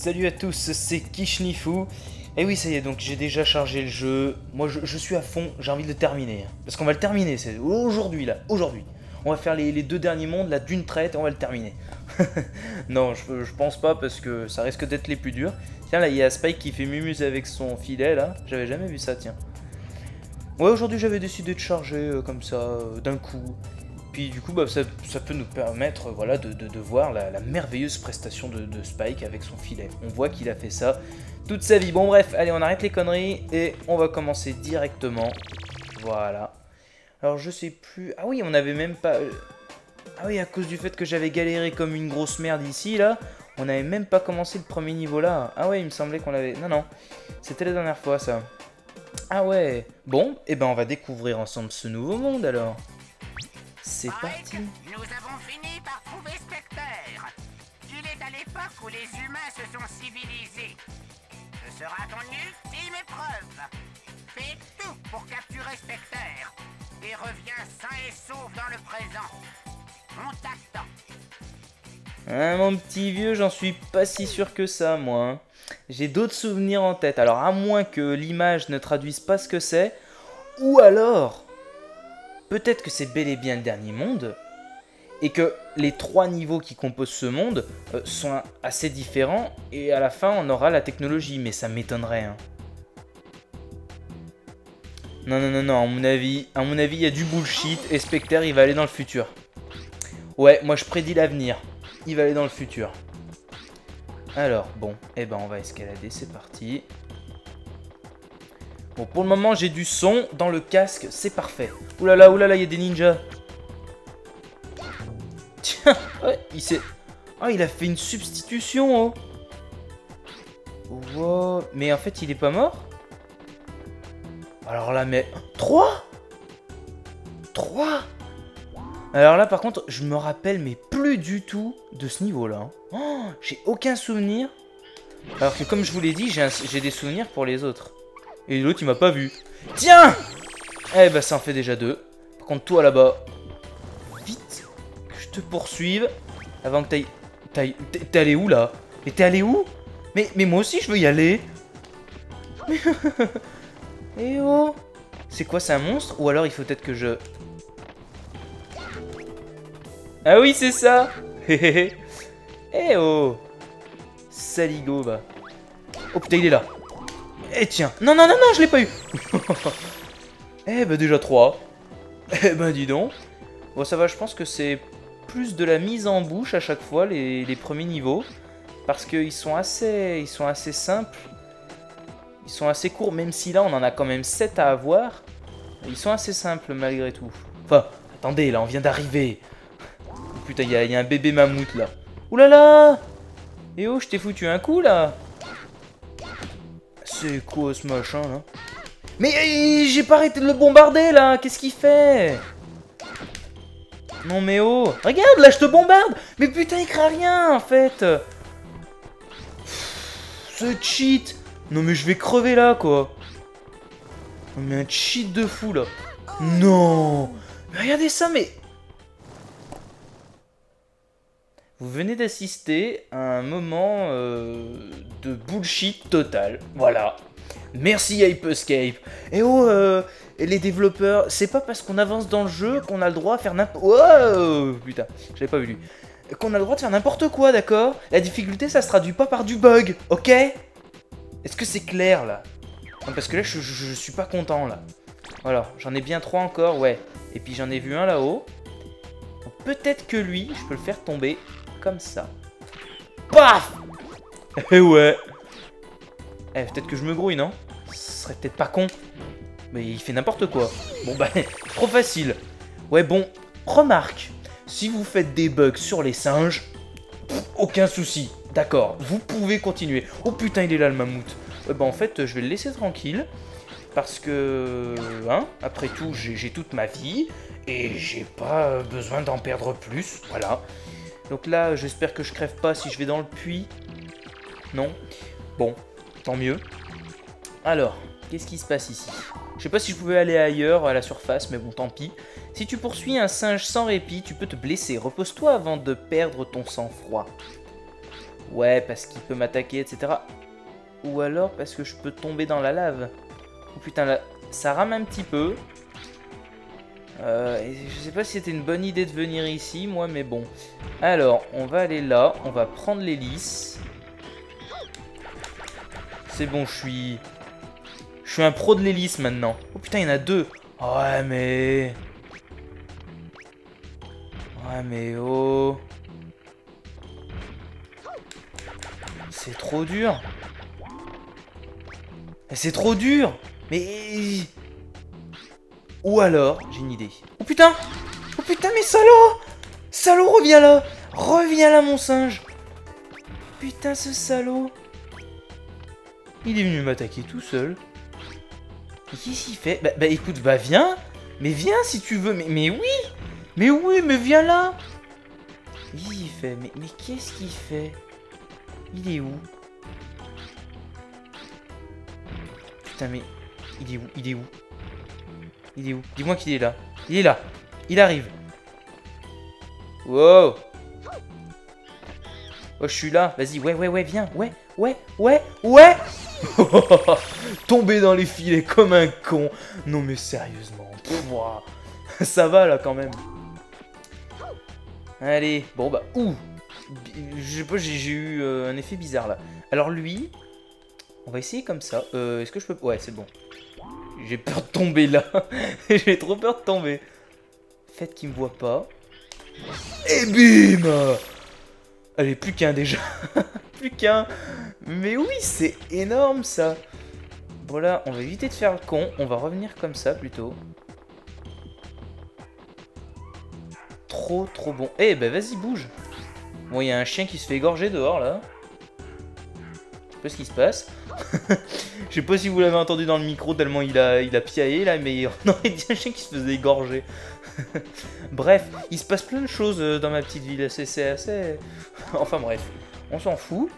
Salut à tous, c'est Kishnifu. Et oui, ça y est, donc j'ai déjà chargé le jeu. Moi, je suis à fond, j'ai envie de le terminer. Parce qu'on va le terminer, c'est aujourd'hui, là, aujourd'hui. On va faire les deux derniers mondes, là, d'une traite, et on va le terminer. Non, je pense pas, parce que ça risque d'être les plus durs. Tiens, là, il y a Spike qui fait mumuse avec son filet, là. J'avais jamais vu ça, tiens. Ouais, aujourd'hui, j'avais décidé de charger comme ça, d'un coup. Puis du coup, bah, ça peut nous permettre, voilà, de voir la merveilleuse prestation de Spike avec son filet. On voit qu'il a fait ça toute sa vie. Bon bref, allez, on arrête les conneries et on va commencer directement. Voilà. Alors je sais plus... Ah oui, on avait même pas... Ah oui, à cause du fait que j'avais galéré comme une grosse merde ici, là, on n'avait même pas commencé le premier niveau là. Ah ouais, il me semblait qu'on l'avait... Non, non, c'était la dernière fois ça. Ah ouais. Bon, et ben on va découvrir ensemble ce nouveau monde alors. C'est parti. Mike, nous avons fini par trouver Specter. Il est à l'époque où les humains se sont civilisés. Ce sera ton ultime épreuve. Fais tout pour capturer Specter et reviens sain et sauf dans le présent. On t'attend. Ah, mon petit vieux, j'en suis pas si sûr que ça, moi. J'ai d'autres souvenirs en tête. Alors, à moins que l'image ne traduise pas ce que c'est, ou alors... Peut-être que c'est bel et bien le dernier monde, et que les trois niveaux qui composent ce monde sont assez différents, et à la fin on aura la technologie, mais ça m'étonnerait. Hein. Non, non, non, non, à mon avis, il y a du bullshit, et Specter, il va aller dans le futur. Ouais, moi je prédis l'avenir, il va aller dans le futur. Alors, bon, eh ben on va escalader, c'est parti. Bon, pour le moment, j'ai du son dans le casque, c'est parfait. Oulala, il y a des ninjas. Tiens, ouais, il s'est... Ah, oh, il a fait une substitution, oh. Wow. Mais en fait, il est pas mort. Alors là, mais... 3 Alors là, par contre, je me rappelle, mais plus du tout de ce niveau-là. Oh, j'ai aucun souvenir. Alors que, comme je vous l'ai dit, j'ai des souvenirs pour les autres. Et l'autre il m'a pas vu. Tiens! Eh ben ça en fait déjà 2. Par contre toi là-bas. Vite que je te poursuive. Avant que t'ailles. T'es allé où là? Mais t'es allé où? Mais moi aussi je veux y aller. Eh oh! C'est quoi, c'est un monstre? Ou alors il faut peut-être que je... Ah oui c'est ça! Eh oh! Saligo bah. Oh putain il est là. Eh tiens, non, je l'ai pas eu. Eh ben déjà 3. Eh ben dis donc. Bon ça va, je pense que c'est plus de la mise en bouche à chaque fois les premiers niveaux. Parce qu'ils sont assez simples. Ils sont assez courts, même si là on en a quand même 7 à avoir. Ils sont assez simples malgré tout. Enfin, attendez, là on vient d'arriver. Oh, putain, il y a un bébé mammouth là. Oulala. Eh oh, je t'ai foutu un coup là. C'est quoi ce machin là? Mais j'ai pas arrêté de le bombarder là! Qu'est-ce qu'il fait? Non mais oh! Regarde là, je te bombarde! Mais putain, il craint rien en fait! Ce cheat! Non mais je vais crever là quoi! Non mais un cheat de fou là! Non! Mais regardez ça, mais. Vous venez d'assister à un moment de bullshit total. Voilà. Merci Hyperscape. Et oh, les développeurs, c'est pas parce qu'on avance dans le jeu qu'on a le droit à faire n'importe quoi. Oh, putain, je l'ai pas vu lui. Qu'on a le droit de faire n'importe quoi, d'accord? La difficulté, ça se traduit pas par du bug, ok? Est-ce que c'est clair là? Non, parce que là, je suis pas content là. Voilà, j'en ai bien 3 encore, ouais. Et puis j'en ai vu un là-haut. Peut-être que lui, je peux le faire tomber. Comme ça. Paf! Eh ouais! Eh, peut-être que je me grouille, non? Ce serait peut-être pas con. Mais il fait n'importe quoi. Bon bah, trop facile. Ouais, bon, remarque. Si vous faites des bugs sur les singes, pff, aucun souci. D'accord, vous pouvez continuer. Oh putain, il est là le mammouth. Bah en fait, je vais le laisser tranquille. Parce que, hein, après tout, j'ai toute ma vie. Et j'ai pas besoin d'en perdre plus. Voilà. Donc là, j'espère que je crève pas si je vais dans le puits. Non. Bon, tant mieux. Alors, qu'est-ce qui se passe ici? Je sais pas si je pouvais aller ailleurs à la surface, mais bon, tant pis. Si tu poursuis un singe sans répit, tu peux te blesser. Repose-toi avant de perdre ton sang-froid. Ouais, parce qu'il peut m'attaquer, etc. Ou alors parce que je peux tomber dans la lave. Oh putain, là, ça rame un petit peu. Je sais pas si c'était une bonne idée de venir ici, moi, mais bon. Alors, on va aller là. On va prendre l'hélice. C'est bon, je suis un pro de l'hélice maintenant. Oh putain, il y en a deux. Ouais, mais... Ouais, mais oh... C'est trop dur. C'est trop dur. Mais... Ou alors, j'ai une idée. Oh putain. Oh putain, mais salaud. Salaud, reviens là. Reviens là, mon singe. Putain, ce salaud. Il est venu m'attaquer tout seul. Mais qu'est-ce qu'il fait? Bah écoute, bah viens. Mais viens si tu veux. Mais oui. Mais oui, mais viens là. Qu'est-ce qu'il fait? Mais qu'est-ce qu'il fait? Il est où? Putain, mais... Il est où? Il est où? Il est où? Dis-moi qu'il est là. Il est là. Il arrive. Wow. Oh, je suis là. Vas-y, ouais, viens. Ouais. Tomber dans les filets comme un con. Non, mais sérieusement. Pouah. Ça va, là, quand même. Allez. Bon, bah, ouh. Je sais pas, j'ai eu un effet bizarre là. Alors lui, on va essayer comme ça. Est-ce que je peux... Ouais, c'est bon. J'ai peur de tomber là. J'ai trop peur de tomber. Faites qu'il me voit pas. Et bim! Allez, plus qu'un déjà. Plus qu'un. Mais oui, c'est énorme ça. Voilà, on va éviter de faire le con. On va revenir comme ça plutôt. Trop bon. Eh ben vas-y, bouge. Bon, il y a un chien qui se fait égorger dehors, là. Je sais pas ce qui se passe. Je sais pas si vous l'avez entendu dans le micro, tellement il a piaillé, là, mais non, il y a un chien qui se faisait égorger. Bref, il se passe plein de choses dans ma petite ville. C'est assez... Enfin, bref, on s'en fout.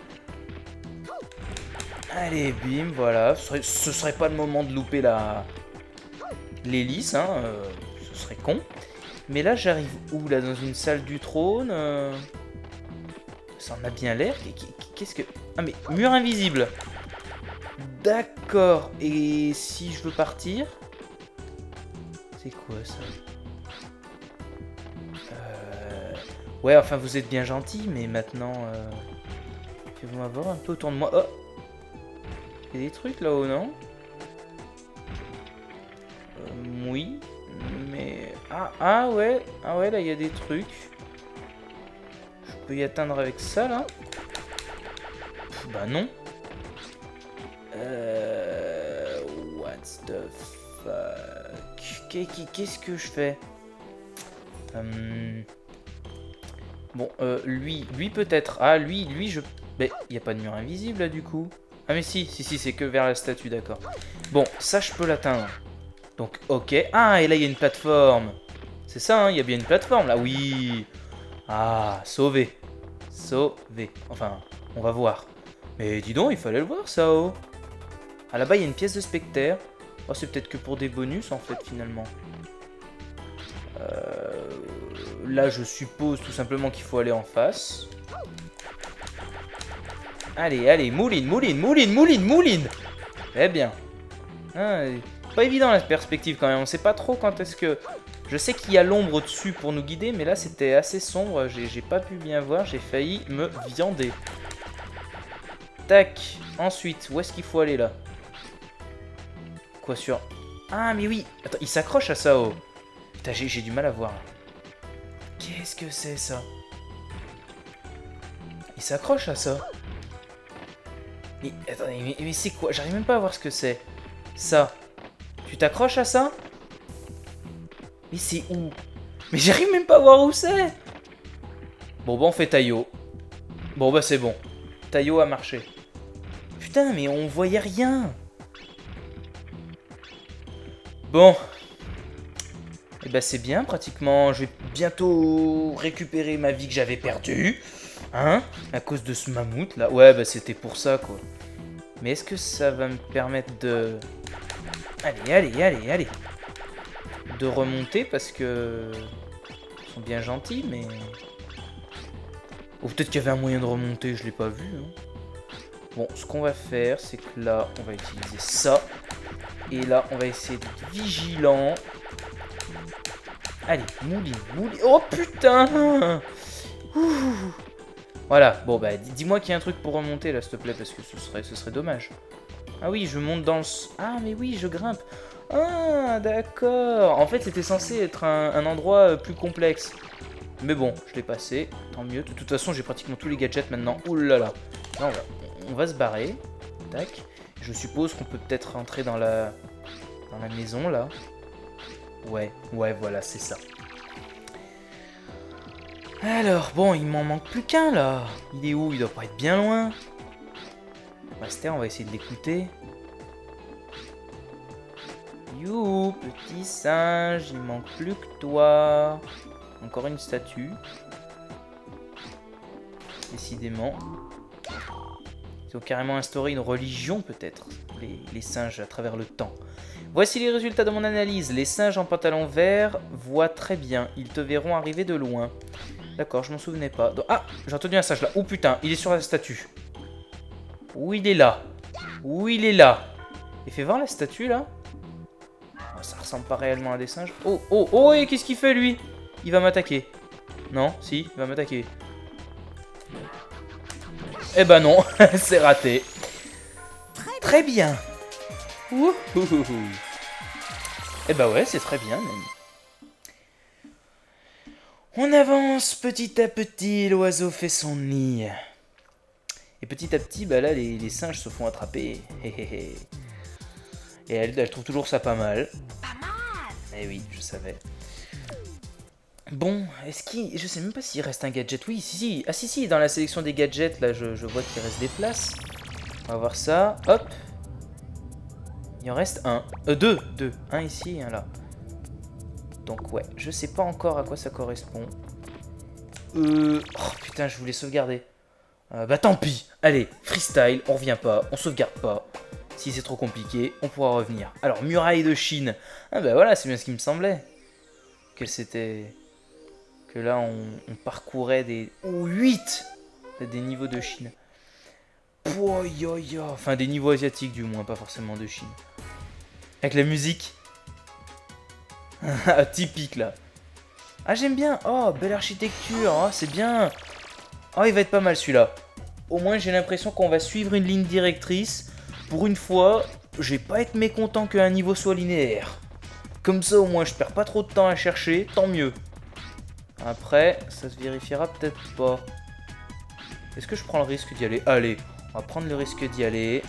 Allez, bim, voilà. Ce serait pas le moment de louper l'hélice, hein. Ce serait con. Mais là, j'arrive où, là? Dans une salle du trône Ça en a bien l'air. Qu'est-ce que... Ah mais, mur invisible. D'accord. Et si je veux partir? C'est quoi ça? Ouais, enfin, vous êtes bien gentil, mais maintenant... Faites-moi voir un peu autour de moi. Oh, il y a des trucs là-haut, non? Oui. Mais... Ah ouais. Ah ouais, là, il y a des trucs. Je peux y atteindre avec ça là? Pff, bah non. What the fuck? Qu'est-ce que je fais? Bon, lui peut-être. Ah, lui je... Mais il n'y a pas de mur invisible là du coup. Ah mais si, c'est que vers la statue, d'accord. Bon, ça je peux l'atteindre. Donc ok. Ah, et là il y a une plateforme. C'est ça, hein, il y a bien une plateforme là, oui. Ah, sauvé. Sauvé. Enfin, on va voir. Mais dis donc, il fallait le voir, ça, oh. Ah, là-bas, il y a une pièce de Specter. Oh, c'est peut-être que pour des bonus, en fait, finalement. Là, je suppose tout simplement qu'il faut aller en face. Allez, mouline. Eh bien. Ah, pas évident, la perspective, quand même. On sait pas trop quand est-ce que... Je sais qu'il y a l'ombre au-dessus pour nous guider, mais là c'était assez sombre, j'ai pas pu bien voir, j'ai failli me viander. Tac, ensuite, où est-ce qu'il faut aller là? Quoi sur... Ah mais oui, attends, il s'accroche à ça, oh. Putain, j'ai du mal à voir. Qu'est-ce que c'est ça? Il s'accroche à ça. Mais attendez, mais c'est quoi? J'arrive même pas à voir ce que c'est. Ça. Tu t'accroches à ça? Mais c'est où? Mais j'arrive même pas à voir où c'est. Bon bah on fait Taillot. Bon bah c'est bon. Taillot a marché. Putain mais on voyait rien. Bon. Et bah c'est bien pratiquement. Je vais bientôt récupérer ma vie que j'avais perdue. Hein? À cause de ce mammouth là. Ouais bah c'était pour ça quoi. Mais est-ce que ça va me permettre de... Allez. De remonter parce que ils sont bien gentils mais Ou peut-être qu'il y avait un moyen de remonter, je l'ai pas vu. Hein. Bon, ce qu'on va faire, c'est que là, on va utiliser ça. Et là, on va essayer d'être vigilant. Allez, mouline, mouline. Oh putain! Ouh. Voilà, bon bah dis-moi qu'il y a un truc pour remonter là, s'il te plaît, parce que ce serait dommage. Ah oui, je monte dans le... Ah mais oui, je grimpe. Ah d'accord. En fait, c'était censé être un endroit plus complexe. Mais bon, je l'ai passé, tant mieux. De toute façon, j'ai pratiquement tous les gadgets maintenant. Ouh là là. Non, on va se barrer. Tac. Je suppose qu'on peut peut-être rentrer dans la maison là. Ouais, ouais, voilà, c'est ça. Alors, bon, il m'en manque plus qu'un, là. Il est où? Il doit pas être bien loin. Master, on va essayer de l'écouter. You, petit singe, il manque plus que toi. Encore une statue. Décidément. Ils ont carrément instauré une religion, peut-être, les singes à travers le temps. Voici les résultats de mon analyse. Les singes en pantalon vert voient très bien. Ils te verront arriver de loin. D'accord, je m'en souvenais pas. Donc, ah, j'ai entendu un singe là. Oh putain, il est sur la statue. Où il est là? Où il est là? Et fais voir la statue là. Oh, ça ressemble pas réellement à des singes. Oh, oh, oh, et qu'est-ce qu'il fait lui? Il va m'attaquer. Non, si, il va m'attaquer. Eh ben non, c'est raté. Très bien. Ouh. Eh ben ouais, c'est très bien même. On avance petit à petit, l'oiseau fait son nid. Et petit à petit, bah là, les singes se font attraper. Et elle trouve toujours ça pas mal. Pas mal. Eh oui, je savais. Bon, est-ce qu'il... Je sais même pas s'il reste un gadget. Oui, si, si. Ah si, si, dans la sélection des gadgets, là, je vois qu'il reste des places. On va voir ça. Hop. Il en reste un. Deux. Un ici et un là. Donc ouais, je sais pas encore à quoi ça correspond. Oh putain, je voulais sauvegarder. Bah tant pis. Allez, freestyle, on revient pas, on sauvegarde pas. Si c'est trop compliqué, on pourra revenir. Alors, muraille de Chine. Ah bah voilà, c'est bien ce qui me semblait. Que c'était... Que là, on parcourait des... Oh, 8 des niveaux de Chine. Enfin, des niveaux asiatiques du moins, pas forcément de Chine. Avec la musique. Typique là. Ah, j'aime bien. Oh, belle architecture. Oh, c'est bien. Oh, il va être pas mal celui-là. Au moins, j'ai l'impression qu'on va suivre une ligne directrice. Pour une fois, je vais pas être mécontent qu'un niveau soit linéaire. Comme ça, au moins, je perds pas trop de temps à chercher. Tant mieux. Après, ça se vérifiera peut-être pas. Est-ce que je prends le risque d'y aller? Allez. On va prendre le risque d'y aller.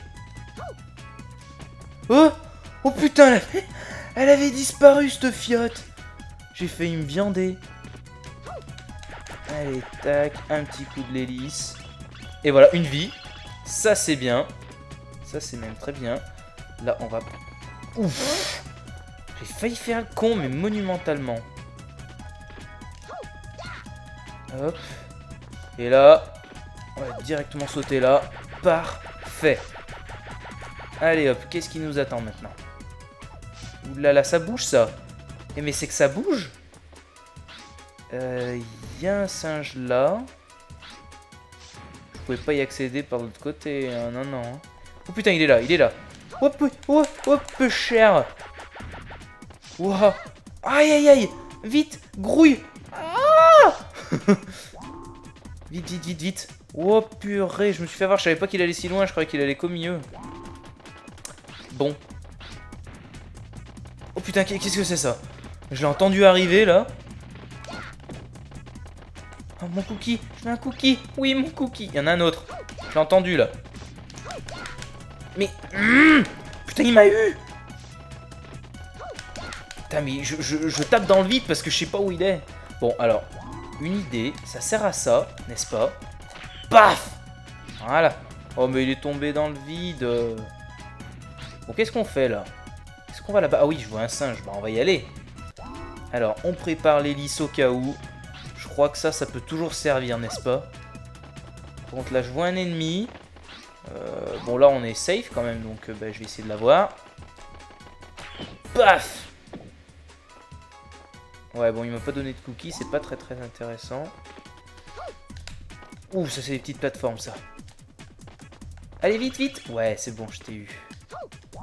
Oh! Oh putain! Elle avait disparu, cette fiotte! J'ai failli me viander. Allez, tac. Un petit coup de l'hélice. Et voilà, une vie. Ça, c'est bien. Ça, c'est même très bien. Là, on va... Ouf! J'ai failli faire un con, mais monumentalement. Hop. Et là... On va directement sauter là. Parfait. Allez hop, qu'est-ce qui nous attend maintenant? Ouh là là, ça bouge ça. Eh mais c'est que ça bouge. Y a un singe là. Je pouvais pas y accéder par l'autre côté. Non, non. Oh putain, il est là, il est là. Hop, hop, hop, cher. Wouah. Aïe, aïe, aïe. Vite, grouille. Ah. Vite, vite, vite, vite. Oh purée, je me suis fait avoir, je savais pas qu'il allait si loin, je croyais qu'il allait qu'au milieu. Bon. Oh putain, qu'est-ce que c'est ça? Je l'ai entendu arriver là. Oh mon cookie, j'ai un cookie. Oui, mon cookie. Il y en a un autre. Je l'ai entendu là. Mais... putain, il m'a eu. Putain, mais je tape dans le vide parce que je sais pas où il est. Bon, alors, une idée, ça sert à ça, n'est-ce pas? Paf! Voilà. Oh, mais il est tombé dans le vide. Bon, qu'est-ce qu'on fait, là? Est-ce qu'on va là-bas? Ah oui, je vois un singe. Bah, on va y aller. Alors, on prépare l'hélice au cas où. Je crois que ça peut toujours servir, n'est-ce pas? Par contre, là, je vois un ennemi. Bon, là, on est safe, quand même. Donc, je vais essayer de l'avoir. Paf! Ouais, bon, il m'a pas donné de cookies. C'est pas très, très intéressant. Ouh, ça c'est des petites plateformes, ça. Allez, vite, vite. Ouais, c'est bon, je t'ai eu.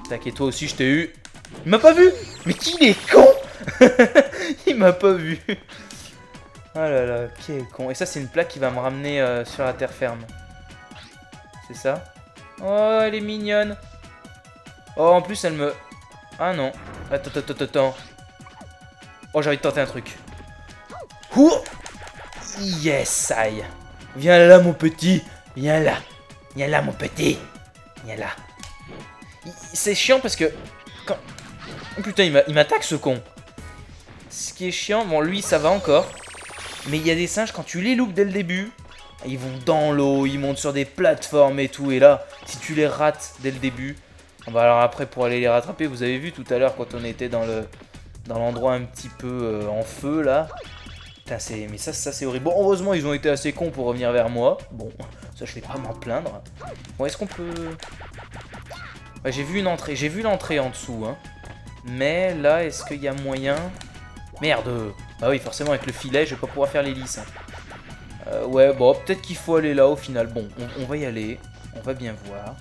T'inquiète, toi aussi, je t'ai eu. Il m'a pas vu. Mais qu'il est con. Il m'a pas vu. Oh là là, quel con. Et ça, c'est une plaque qui va me ramener sur la terre ferme. C'est ça? Oh, elle est mignonne. Oh, en plus, elle me... Ah non. Attends, attends, attends. Oh, j'ai envie de tenter un truc. Ouh. Yes, aïe. Viens là, mon petit. Viens là. Viens là, mon petit. Viens là. C'est chiant parce que... Quand... Oh, putain, il m'attaque, ce con. Ce qui est chiant... Bon, lui, ça va encore. Mais il y a des singes, quand tu les loupes dès le début, ils vont dans l'eau, ils montent sur des plateformes et tout. Et là, si tu les rates dès le début... Bah alors après, pour aller les rattraper, vous avez vu tout à l'heure quand on était dans l'endroit un petit peu en feu, là. Putain, mais ça c'est horrible. Bon, heureusement, ils ont été assez cons pour revenir vers moi. Bon, ça, je vais pas m'en plaindre. Bon, est-ce qu'on peut... Ouais, j'ai vu l'entrée en dessous, hein. Mais là, est-ce qu'il y a moyen... Merde. Bah oui, forcément, avec le filet, je vais pas pouvoir faire l'hélice. Hein. Ouais, bon, peut-être qu'il faut aller là, au final. Bon, on va y aller. On va bien voir.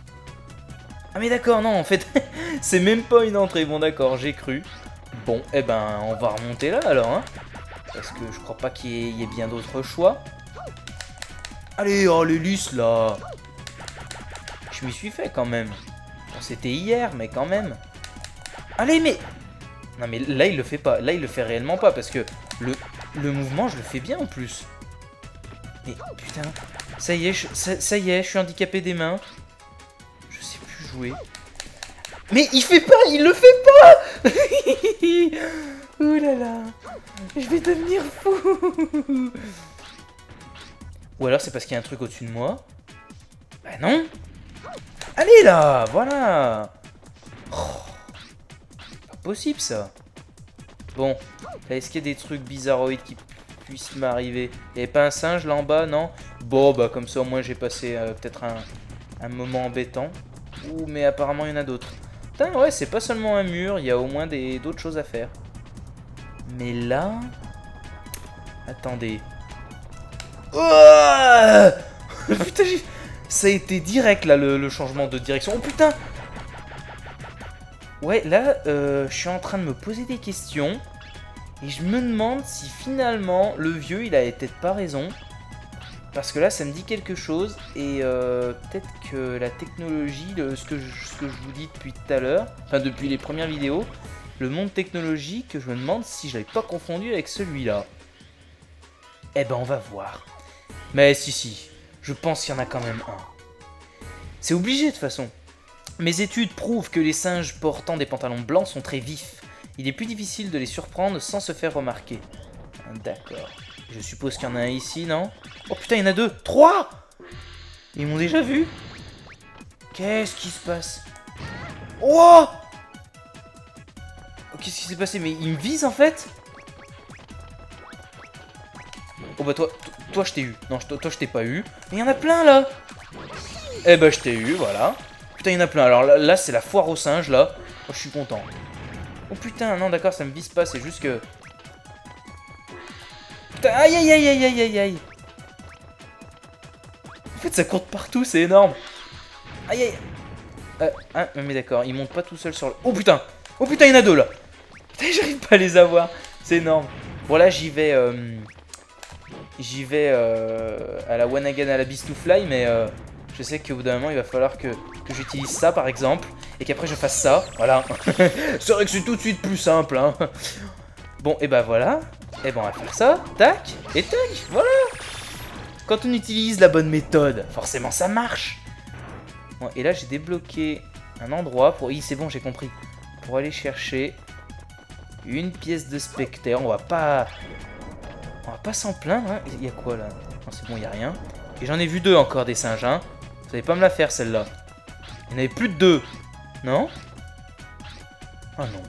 Ah mais d'accord, non, en fait, c'est même pas une entrée. Bon, d'accord, j'ai cru. Bon, eh ben, on va remonter là, alors, hein. Parce que je crois pas qu'il y ait bien d'autres choix. Allez, oh, l'hélice, là. Je m'y suis fait, quand même. Bon, c'était hier, mais quand même. Allez, mais... Non, mais là, il le fait pas. Là, il le fait réellement pas, parce que le mouvement, je le fais bien, en plus. Mais, putain, ça y est, je suis handicapé des mains. Jouer. Mais il fait pas, il le fait pas. Ouh là là, je vais devenir fou. Ou alors c'est parce qu'il y a un truc au-dessus de moi. Bah non. Allez là, voilà. Oh, pas possible ça. Bon, est-ce qu'il y a des trucs bizarroïdes qui puissent m'arriver? Il n'y avait pas un singe là en bas, non? Bon, bah comme ça au moins j'ai passé peut-être un moment embêtant. Ouh, mais apparemment il y en a d'autres. Putain, ouais, c'est pas seulement un mur, il y a au moins d'autres choses à faire. Mais là... Attendez. Oh putain, ça a été direct, là, le changement de direction. Oh, putain. Ouais, là, je suis en train de me poser des questions. Et je me demande si, finalement, le vieux, il avait peut-être pas raison. Parce que là, ça me dit quelque chose, et peut-être que la technologie, ce que je vous dis depuis tout à l'heure, enfin depuis les premières vidéos, le monde technologique, je me demande si je l'avais pas confondu avec celui-là. Eh ben, on va voir. Mais si, je pense qu'il y en a quand même un. C'est obligé de toute façon. Mes études prouvent que les singes portant des pantalons blancs sont très vifs. Il est plus difficile de les surprendre sans se faire remarquer. D'accord. Je suppose qu'il y en a un ici, non? Oh putain, il y en a deux! Trois! Ils m'ont déjà vu! Qu'est-ce qui se passe? Oh! Oh, qu'est-ce qui s'est passé? Mais il me vise en fait? Oh bah toi je t'ai eu. Non, toi je t'ai pas eu. Mais il y en a plein là! Eh bah je t'ai eu, voilà. Putain, il y en a plein. Alors là c'est la foire aux singes là. Oh, je suis content. Oh putain, non d'accord, ça me vise pas, c'est juste que... Putain, aïe aïe aïe aïe aïe aïe aïe. En fait ça compte partout, c'est énorme. Aïe aïe. Ah mais d'accord, ils montent pas tout seuls sur le... oh putain il y en a deux là. Putain j'arrive pas à les avoir, c'est énorme. Bon là j'y vais à la one again à la beast to fly. Mais je sais qu'au bout d'un moment il va falloir que j'utilise ça par exemple. Et qu'après je fasse ça, voilà. C'est vrai que c'est tout de suite plus simple hein. Bon, et bah voilà. Et bon, on va faire ça, tac, et tac, voilà. Quand on utilise la bonne méthode, forcément ça marche. Bon, et là j'ai débloqué un endroit pour... Oui, c'est bon, j'ai compris. Pour aller chercher une pièce de Specter. On va pas s'en plaindre, hein. Il y a quoi là? Non, c'est bon, il n'y a rien. Et j'en ai vu deux encore des singes, hein. Vous n'allez pas me la faire celle-là. Il y en avait plus de deux, non? Ah non.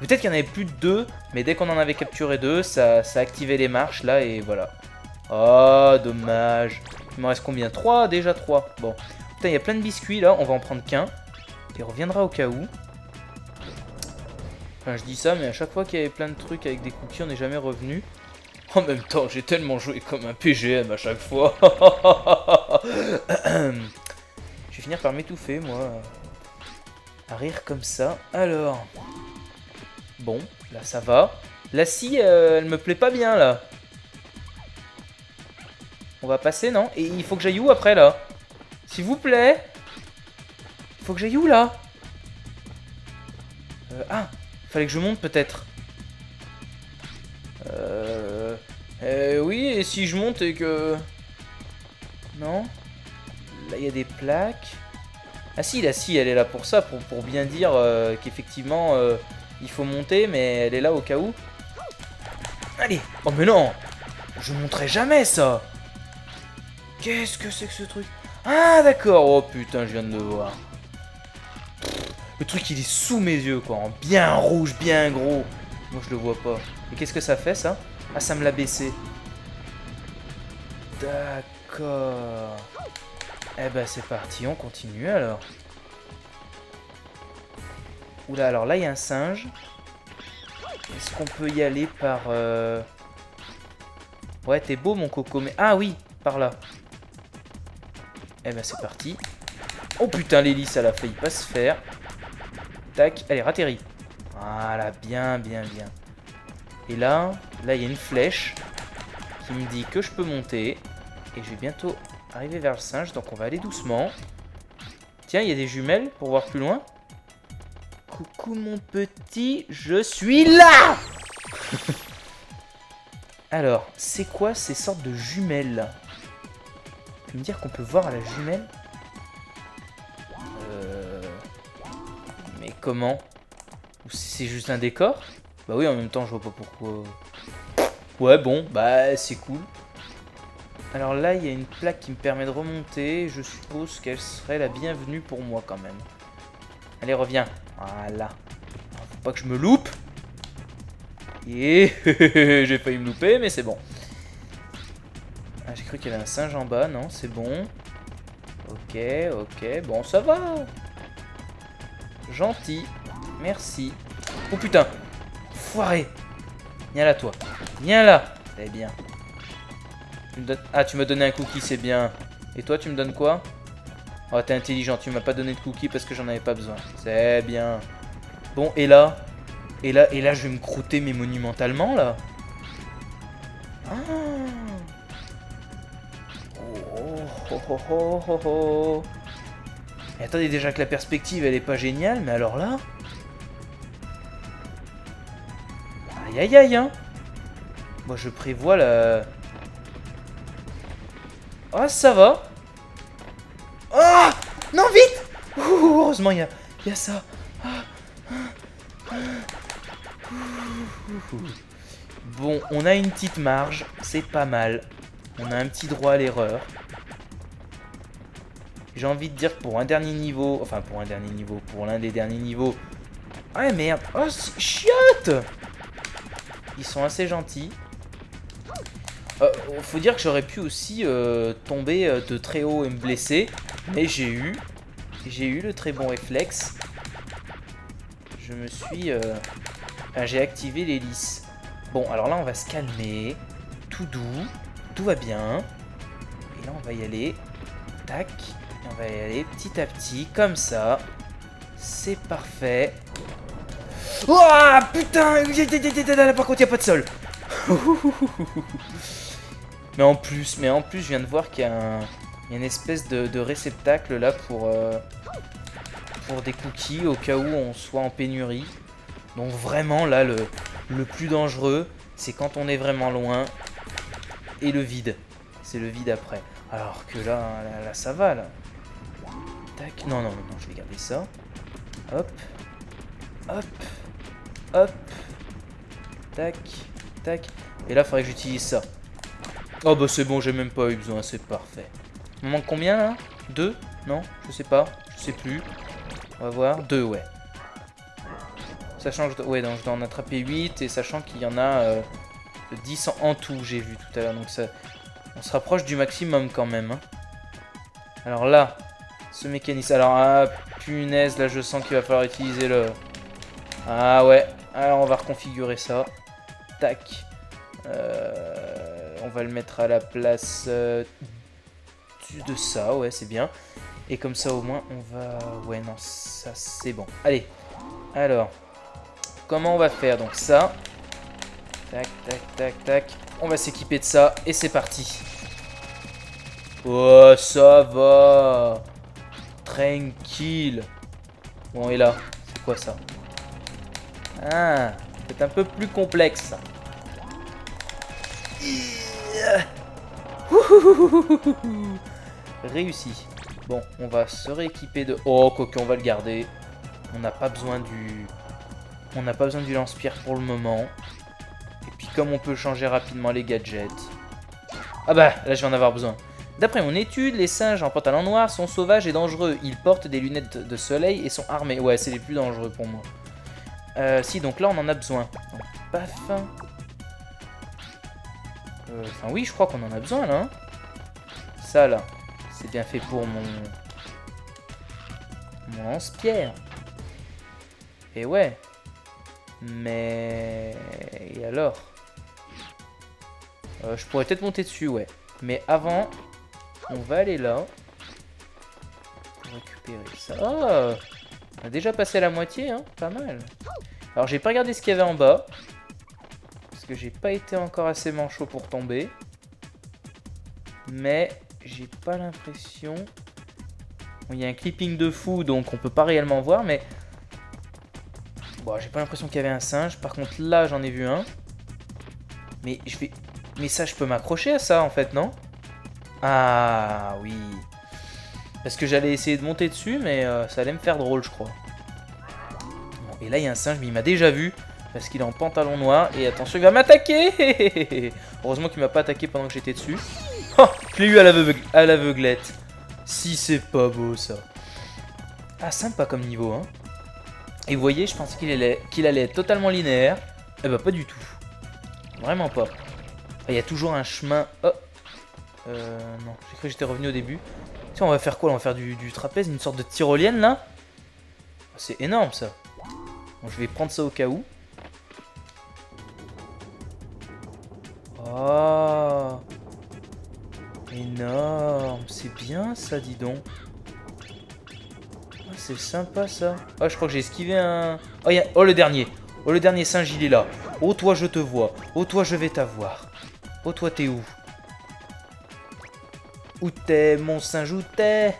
Peut-être qu'il y en avait plus de deux, mais dès qu'on en avait capturé deux, ça activait les marches, là, et voilà. Oh, dommage. Il m'en reste combien? 3, déjà 3. Bon. Putain, il y a plein de biscuits, là. On va en prendre qu'un. Et on reviendra au cas où. Enfin, je dis ça, mais à chaque fois qu'il y avait plein de trucs avec des cookies, on n'est jamais revenu. En même temps, j'ai tellement joué comme un PGM à chaque fois. Je vais finir par m'étouffer, moi. À rire comme ça. Alors. Bon, là, ça va. La scie, elle me plaît pas bien, là. On va passer, non? Et il faut que j'aille où, après, là? S'il vous plaît. Il faut que j'aille où, là? Ah, fallait que je monte, peut-être. Oui, et si je monte et que... Non? Là, il y a des plaques. Ah si, la scie, elle est là pour ça, pour bien dire qu'effectivement, il faut monter, mais elle est là au cas où. Allez! Oh mais non! Je monterai jamais ça! Qu'est-ce que c'est que ce truc? Ah d'accord! Oh putain, je viens de le voir. Le truc, il est sous mes yeux, quoi. Bien rouge, bien gros. Moi, je le vois pas. Et qu'est-ce que ça fait, ça? Ah, ça me l'a baissé. D'accord. Eh ben c'est parti, on continue alors. Oula, alors là il y a un singe. Est-ce qu'on peut y aller par... Ouais, t'es beau mon coco, mais... Ah oui, par là. Eh ben c'est parti. Oh putain, l'hélice, elle a failli pas se faire. Tac, allez, ratterris. Voilà, bien, bien, bien. Et là, là il y a une flèche qui me dit que je peux monter. Et je vais bientôt... arriver vers le singe, donc on va aller doucement. Tiens, il y a des jumelles pour voir plus loin. Coucou mon petit, je suis là. Alors, c'est quoi ces sortes de jumelles là? Tu peux me dire qu'on peut voir à la jumelle? Mais comment? Ou si c'est juste un décor? Bah oui, en même temps, je vois pas pourquoi. Ouais, bon, bah c'est cool. Alors là, il y a une plaque qui me permet de remonter. Je suppose qu'elle serait la bienvenue pour moi quand même. Allez, reviens. Voilà. Alors, faut pas que je me loupe. Et j'ai failli me louper, mais c'est bon. Ah, j'ai cru qu'il y avait un singe en bas. Non, c'est bon. Ok, ok. Bon, ça va. Gentil. Merci. Oh putain. Foiré. Viens là, toi. Viens là. Très bien. Ah, tu m'as donné un cookie, c'est bien. Et toi, tu me donnes quoi? Oh, t'es intelligent, tu m'as pas donné de cookie parce que j'en avais pas besoin. C'est bien. Bon, et là? Et là, je vais me croûter, mais monumentalement, là. Ah. Oh, oh, oh, oh, oh. Et attendez, déjà que la perspective, elle est pas géniale, mais alors là? Aïe, aïe, aïe, hein. Moi, je prévois la... Ah, ça va. Ah non, vite. Ouh, heureusement, il y a ça. Bon, on a une petite marge. C'est pas mal. On a un petit droit à l'erreur. J'ai envie de dire pour un dernier niveau... Enfin, pour un dernier niveau. Pour l'un des derniers niveaux. Ah, merde. Oh, c'est chiotte. Ils sont assez gentils. Faut dire que j'aurais pu aussi tomber de très haut et me blesser. Mais j'ai eu le très bon réflexe. Je me suis... j'ai activé l'hélice. Bon, alors là, on va se calmer. Tout doux. Tout va bien. Et là, on va y aller. Tac. Et on va y aller petit à petit, comme ça. C'est parfait. Ouah, putain. Par contre, il n'y a pas de sol. Mais en plus, je viens de voir qu'il y a une espèce de réceptacle là pour des cookies au cas où on soit en pénurie. Donc vraiment là, le plus dangereux, c'est quand on est vraiment loin et le vide. C'est le vide après. Alors que là, ça va là. Tac. Non, non, non, je vais garder ça. Hop. Hop. Hop. Tac. Tac. Et là, il faudrait que j'utilise ça. Oh bah c'est bon, j'ai même pas eu besoin, c'est parfait. Il me manque combien là? 2? Non? Je sais pas, je sais plus. On va voir, 2 ouais. Sachant que ouais, donc je dois en attraper 8 et sachant qu'il y en a 10 en tout, j'ai vu tout à l'heure. Donc ça, on se rapproche du maximum quand même. Hein. Alors là, ce mécanisme... Alors ah punaise, là je sens qu'il va falloir utiliser le... Ah ouais, alors on va reconfigurer ça. Tac. on va le mettre à la place de ça, ouais, c'est bien. Et comme ça, au moins, on va... Ouais, non, ça, c'est bon. Allez, alors, comment on va faire? Donc ça, tac, tac, tac, tac. On va s'équiper de ça, et c'est parti. Oh, ça va. Tranquille. Bon, et là, c'est quoi ça? Ah, c'est un peu plus complexe. Réussi. Bon, on va se rééquiper de... Oh, quoique, on va le garder. On n'a pas besoin du... On n'a pas besoin du lance-pierre pour le moment. Et puis, comme on peut changer rapidement les gadgets... Ah bah, là, je vais en avoir besoin. D'après mon étude, les singes en pantalon noir sont sauvages et dangereux. Ils portent des lunettes de soleil et sont armés. Ouais, c'est les plus dangereux pour moi. Si, donc là, on en a besoin. Donc, paf. Enfin, oui, je crois qu'on en a besoin, là. Hein. Ça, là. C'est bien fait pour mon lance-pierre. Et ouais. Mais... Et alors je pourrais peut-être monter dessus, ouais. Mais avant, on va aller là. Pour récupérer ça. Oh, on a déjà passé la moitié, hein. Pas mal. Alors, j'ai pas regardé ce qu'il y avait en bas. Parce que j'ai pas été encore assez manchot pour tomber. Mais... J'ai pas l'impression... Il y a un clipping de fou, donc on peut pas réellement voir, mais... Bon, j'ai pas l'impression qu'il y avait un singe. Par contre, là, j'en ai vu un. Mais je vais... Mais ça, je peux m'accrocher à ça, en fait, non? Ah, oui. Parce que j'allais essayer de monter dessus, mais ça allait me faire drôle, je crois. Bon, et là, il y a un singe, mais il m'a déjà vu. Parce qu'il est en pantalon noir. Et attention, il va m'attaquer. Heureusement qu'il m'a pas attaqué pendant que j'étais dessus. Oh, je l'ai eu à l'aveuglette. Si c'est pas beau ça. Ah, sympa comme niveau, hein. Et vous voyez, je pensais qu'il allait être totalement linéaire. Eh ben, pas du tout. Vraiment pas. Il y a toujours un chemin. Oh. Non, j'ai cru que j'étais revenu au début. Tu sais, on va faire quoi là? On va faire du trapèze, une sorte de tyrolienne là. C'est énorme ça. Bon, je vais prendre ça au cas où. Oh. Énorme, c'est bien ça, dis donc. Oh, c'est sympa ça. Oh, je crois que j'ai esquivé un... Oh, y a... oh, le dernier. Oh, le dernier singe, il est là. Oh, toi, je te vois. Oh, toi, je vais t'avoir. Oh, toi, t'es où? Où t'es, mon singe, où t'es?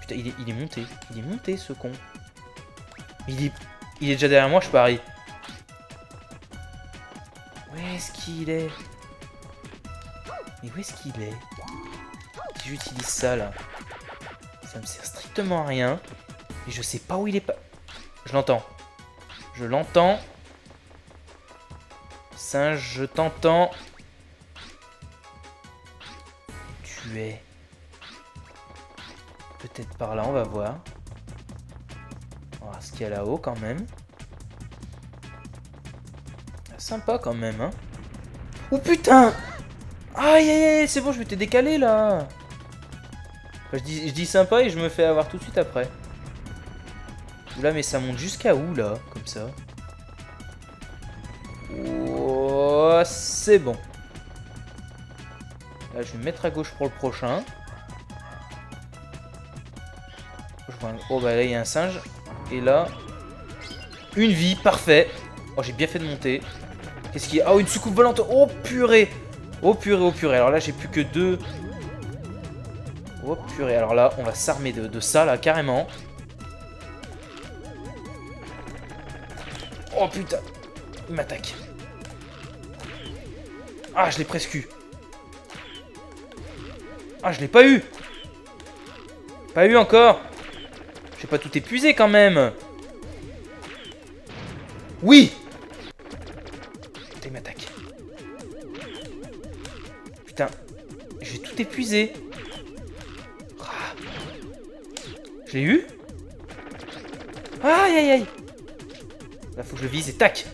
Putain, il est monté. Il est monté, ce con. Il est déjà derrière moi, je parie. Où est-ce qu'il est? Mais où est-ce qu'il est? Si j'utilise ça là, ça me sert strictement à rien. Et je sais pas où il est. Pas. Je l'entends. Je l'entends. Singe, je t'entends. Tu es. Peut-être par là, on va voir. On va voir ce qu'il y a là-haut quand même. Ah, sympa quand même, hein. Oh putain! Aïe, aïe, aïe, c'est bon, je m'étais décalé, là. Enfin, je dis sympa et je me fais avoir tout de suite après. Oula, mais ça monte jusqu'à où, là? Comme ça. Oh, c'est bon. Là, je vais me mettre à gauche pour le prochain. Je vois un... Oh, bah là, il y a un singe. Et là... Une vie, parfait. Oh, j'ai bien fait de monter. Qu'est-ce qu'il y a? Oh, une soucoupe volante. Oh, purée. Oh purée, oh purée. Alors là, j'ai plus que deux. Oh purée. Alors là, on va s'armer de ça, là, carrément. Oh putain. Il m'attaque. Ah, je l'ai presque eu. Ah, je l'ai pas eu. Pas eu encore. J'ai pas tout épuisé, quand même. Oui. Putain, il m'attaque. Putain, j'ai tout épuisé. Je l'ai eu? Aïe, aïe, aïe. Là, faut que je le vise et tac.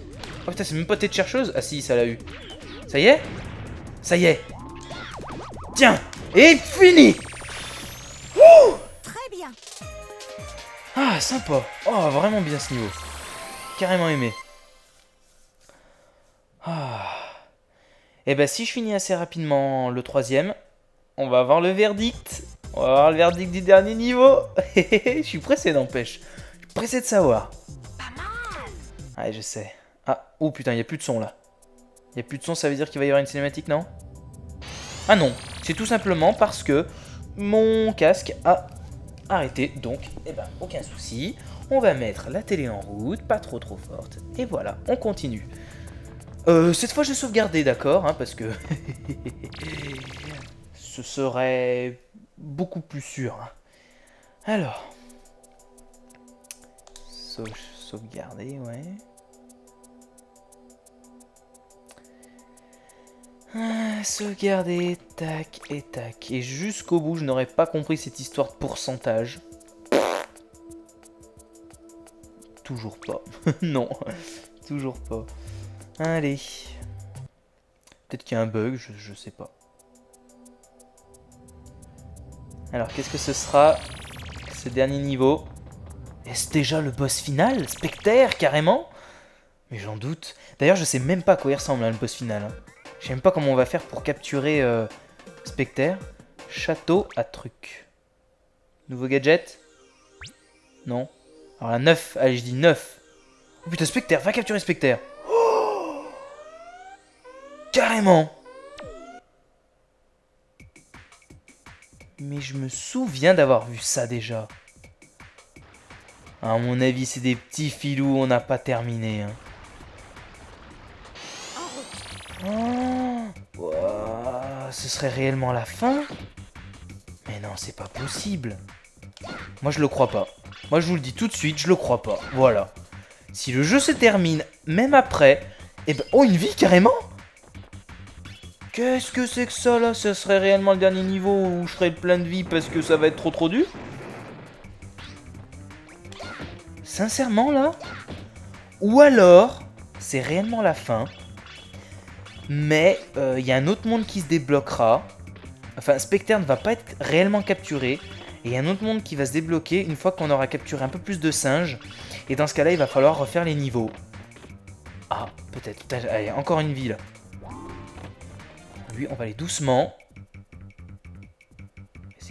Oh putain, c'est même pas tête chercheuse. Ah si, ça l'a eu. Ça y est? Ça y est. Tiens. Et fini. Ouh. Très bien. Ah, sympa. Oh, vraiment bien ce niveau. Carrément aimé. Ah... Et bah si je finis assez rapidement le troisième, on va avoir le verdict. On va avoir le verdict du dernier niveau. Je suis pressé, n'empêche. Je suis pressé de savoir. Pas mal. Ouais, je sais. Ah, oh putain, il n'y a plus de son là. Il n'y a plus de son, ça veut dire qu'il va y avoir une cinématique, non? Ah non, c'est tout simplement parce que mon casque a arrêté. Donc, eh ben, aucun souci. On va mettre la télé en route, pas trop forte. Et voilà, on continue. Cette fois, j'ai sauvegardé, d'accord, hein, parce que ce serait beaucoup plus sûr. Alors, sauvegarder, ouais. Ah, sauvegarder, tac et tac. Et jusqu'au bout, je n'aurais pas compris cette histoire de pourcentage. Toujours pas. Non, toujours pas. Allez. Peut-être qu'il y a un bug, je sais pas. Alors, qu'est-ce que ce sera, ce dernier niveau? Est-ce déjà le boss final? Specter, carrément? Mais j'en doute. D'ailleurs, je sais même pas à quoi il ressemble, hein, le boss final. Hein. Je sais même pas comment on va faire pour capturer Specter. Château à truc. Nouveau gadget? Non. Alors la 9, allez, je dis 9. Oh putain, Specter, va capturer Specter. Oh, carrément. Mais je me souviens d'avoir vu ça déjà. À mon avis, c'est des petits filous, on n'a pas terminé. Hein. Oh, wow, ce serait réellement la fin? Mais non, c'est pas possible. Moi, je le crois pas. Moi, je vous le dis tout de suite, je le crois pas. Voilà. Si le jeu se termine, même après, eh ben... Oh, une vie, carrément? Qu'est-ce que c'est que ça, là? Ce serait réellement le dernier niveau où je ferai plein de vie parce que ça va être trop dur? Sincèrement, là? Ou alors, c'est réellement la fin? Mais il y a un autre monde qui se débloquera. Enfin, Specter ne va pas être réellement capturé. Et il y a un autre monde qui va se débloquer une fois qu'on aura capturé un peu plus de singes. Et dans ce cas-là, il va falloir refaire les niveaux. Ah, peut-être. Allez, encore une ville. Lui, on va aller doucement.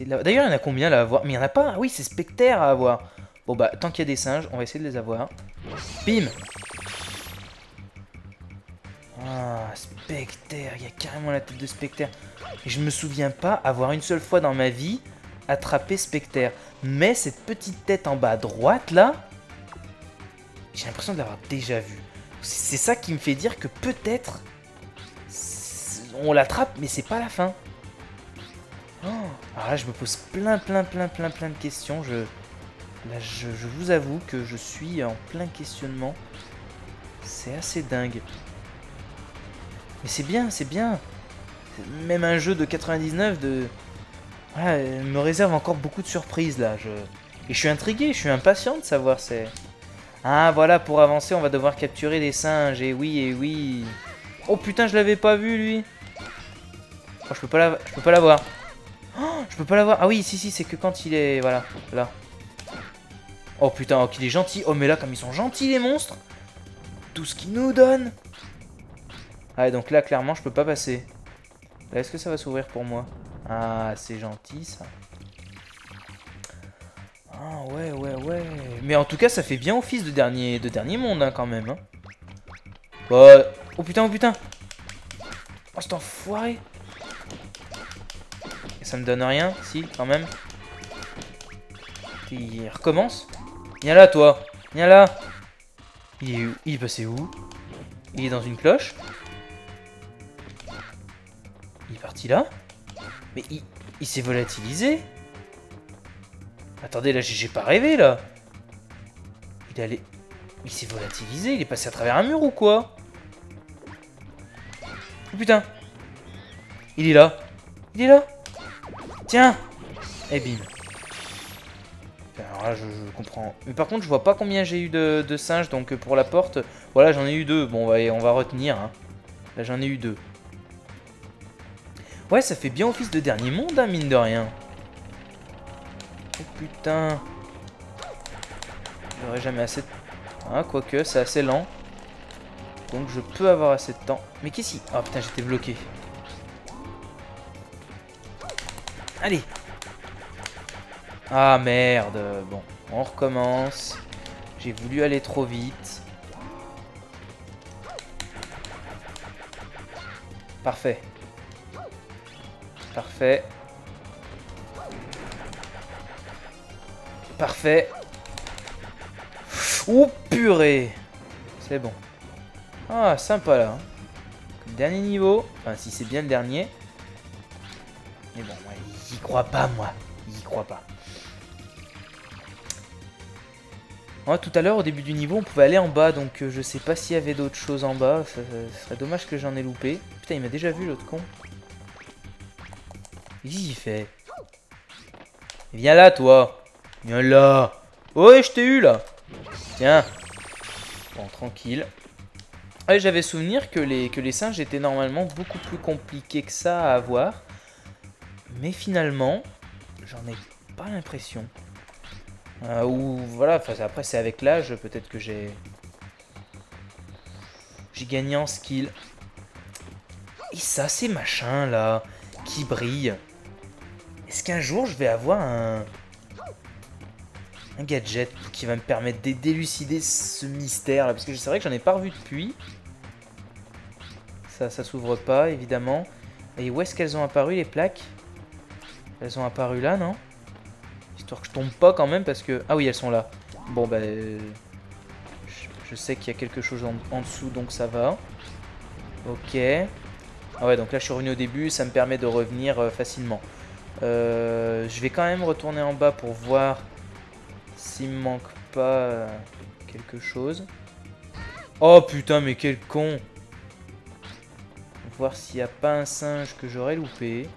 D'ailleurs, il y en a combien là à avoir? Mais il n'y en a pas. Oui, c'est Specter à avoir. Bon, bah, tant qu'il y a des singes, on va essayer de les avoir. Bim! Ah, Specter, il y a carrément la tête de Specter. Et je me souviens pas avoir une seule fois dans ma vie attrapé Specter. Mais cette petite tête en bas à droite, là, j'ai l'impression de l'avoir déjà vue. C'est ça qui me fait dire que peut-être on l'attrape, mais c'est pas la fin. Oh, alors là, je me pose plein de questions. Je vous avoue que je suis en plein questionnement. C'est assez dingue. Mais c'est bien, c'est bien. Même un jeu de 99 de... Voilà, me réserve encore beaucoup de surprises là. Et je suis intrigué, je suis impatient de savoir c'est... Ah voilà, pour avancer, on va devoir capturer les singes. Et oui, et oui. Oh putain, je l'avais pas vu lui. Oh, je peux pas l'avoir. Oh, je peux pas l'avoir. Ah oui, si, c'est que quand il est... Voilà, là. Oh putain, oh qu'il est gentil. Oh mais là, comme ils sont gentils les monstres. Tout ce qu'ils nous donnent. Ah, donc là, clairement, je peux pas passer. Là, est-ce que ça va s'ouvrir pour moi? Ah, c'est gentil, ça. Ah, ouais. Mais en tout cas, ça fait bien office de dernier monde, hein, quand même. Hein. Bah... Oh, putain. Oh, cet enfoiré. Et ça me donne rien, si, quand même. Il recommence. Viens là, toi. Viens là. Il est où? Il est passé où? Il est dans une cloche. Il est parti là. Mais il s'est volatilisé. Attendez, là, j'ai pas rêvé, là. Il s'est volatilisé. Il est passé à travers un mur ou quoi? Oh, putain. Il est là. Il est là. Tiens. Et bim. Alors là, je comprends. Mais par contre, je vois pas combien j'ai eu de singes. Donc, pour la porte, voilà, j'en ai eu 2. Bon, on va retenir. Hein. Là, j'en ai eu 2. Ouais, ça fait bien office de dernier monde, hein, mine de rien. Oh putain. J'aurais jamais assez... Ah, quoique, c'est assez lent. Donc je peux avoir assez de temps. Mais qu'est-ce qui... Oh putain, j'étais bloqué. Allez. Ah merde. Bon, on recommence. J'ai voulu aller trop vite. Parfait. Parfait. Parfait. Oh purée. C'est bon. Ah, sympa là. Dernier niveau. Enfin, si c'est bien le dernier. Mais bon, ouais, j'y crois pas, moi. J'y crois pas. Ouais, tout à l'heure, au début du niveau, on pouvait aller en bas. Donc, je sais pas s'il y avait d'autres choses en bas. Ça serait dommage que j'en ai loupé. Putain, il m'a déjà vu, l'autre con. Qu'est-ce qu'il fait? Viens là, toi. Viens là. Ouais, je t'ai eu, là. Tiens. Bon, tranquille. Ah, j'avais souvenir que les singes étaient normalement beaucoup plus compliqués que ça à avoir. Mais finalement, j'en ai pas l'impression. Ou voilà, après c'est avec l'âge, peut-être que j'ai gagné en skill. Et ça, ces machins là, qui brillent. Est-ce qu'un jour je vais avoir un gadget qui va me permettre d'élucider ce mystère là? Parce que c'est vrai que j'en ai pas revu depuis. Ça s'ouvre pas, évidemment. Et où est-ce qu'elles ont apparu, les plaques? Elles ont apparu là, non? Histoire que je tombe pas quand même, parce que... Ah oui, elles sont là. Bon, bah... Je sais qu'il y a quelque chose en dessous, donc ça va. Ok. Ah ouais, donc là, je suis revenu au début. Ça me permet de revenir facilement. Je vais quand même retourner en bas pour voir s'il me manque pas quelque chose. Oh putain, mais quel con! Voir s'il n'y a pas un singe que j'aurais loupé.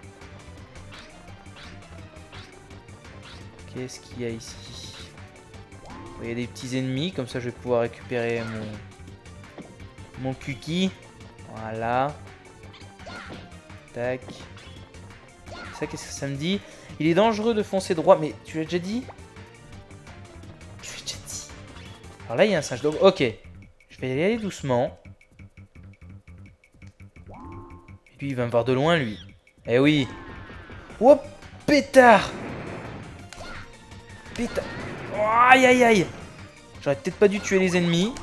Qu'est-ce qu'il y a ici? Il y a des petits ennemis, comme ça je vais pouvoir récupérer mon kiki. Voilà. Tac. Ça, qu'est-ce que ça me dit? Il est dangereux de foncer droit, mais tu l'as déjà dit? Tu l'as déjà dit. Alors là, il y a un singe. Ok, je vais y aller doucement. Et lui, il va me voir de loin, lui. Eh oui. Oh, pétard! Putain. Oh, aïe aïe aïe. J'aurais peut-être pas dû tuer les ennemis,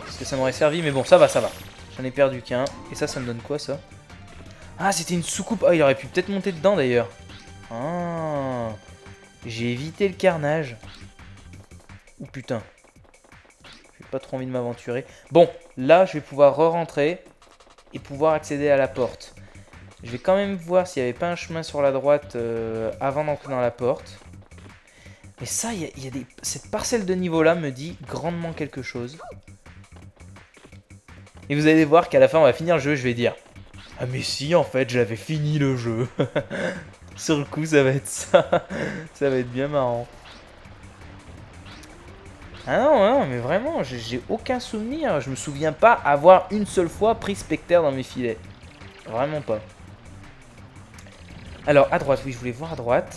parce que ça m'aurait servi, mais bon, ça va, ça va. J'en ai perdu qu'un. Et ça me donne quoi, ça? Ah, c'était une soucoupe. Ah, il aurait pu peut-être monter dedans, d'ailleurs. Ah, j'ai évité le carnage. Oh putain. J'ai pas trop envie de m'aventurer. Bon, là, je vais pouvoir re-rentrer et pouvoir accéder à la porte. Je vais quand même voir s'il n'y avait pas un chemin sur la droite avant d'entrer dans la porte. Et ça, cette parcelle de niveau là me dit grandement quelque chose. Et vous allez voir qu'à la fin on va finir le jeu, je vais dire: ah mais si, en fait j'avais fini le jeu. Sur le coup ça va être ça. Ça va être bien marrant. Ah non, mais vraiment, j'ai aucun souvenir. Je me souviens pas avoir une seule fois pris Specter dans mes filets. Vraiment pas. Alors à droite, oui je voulais voir à droite.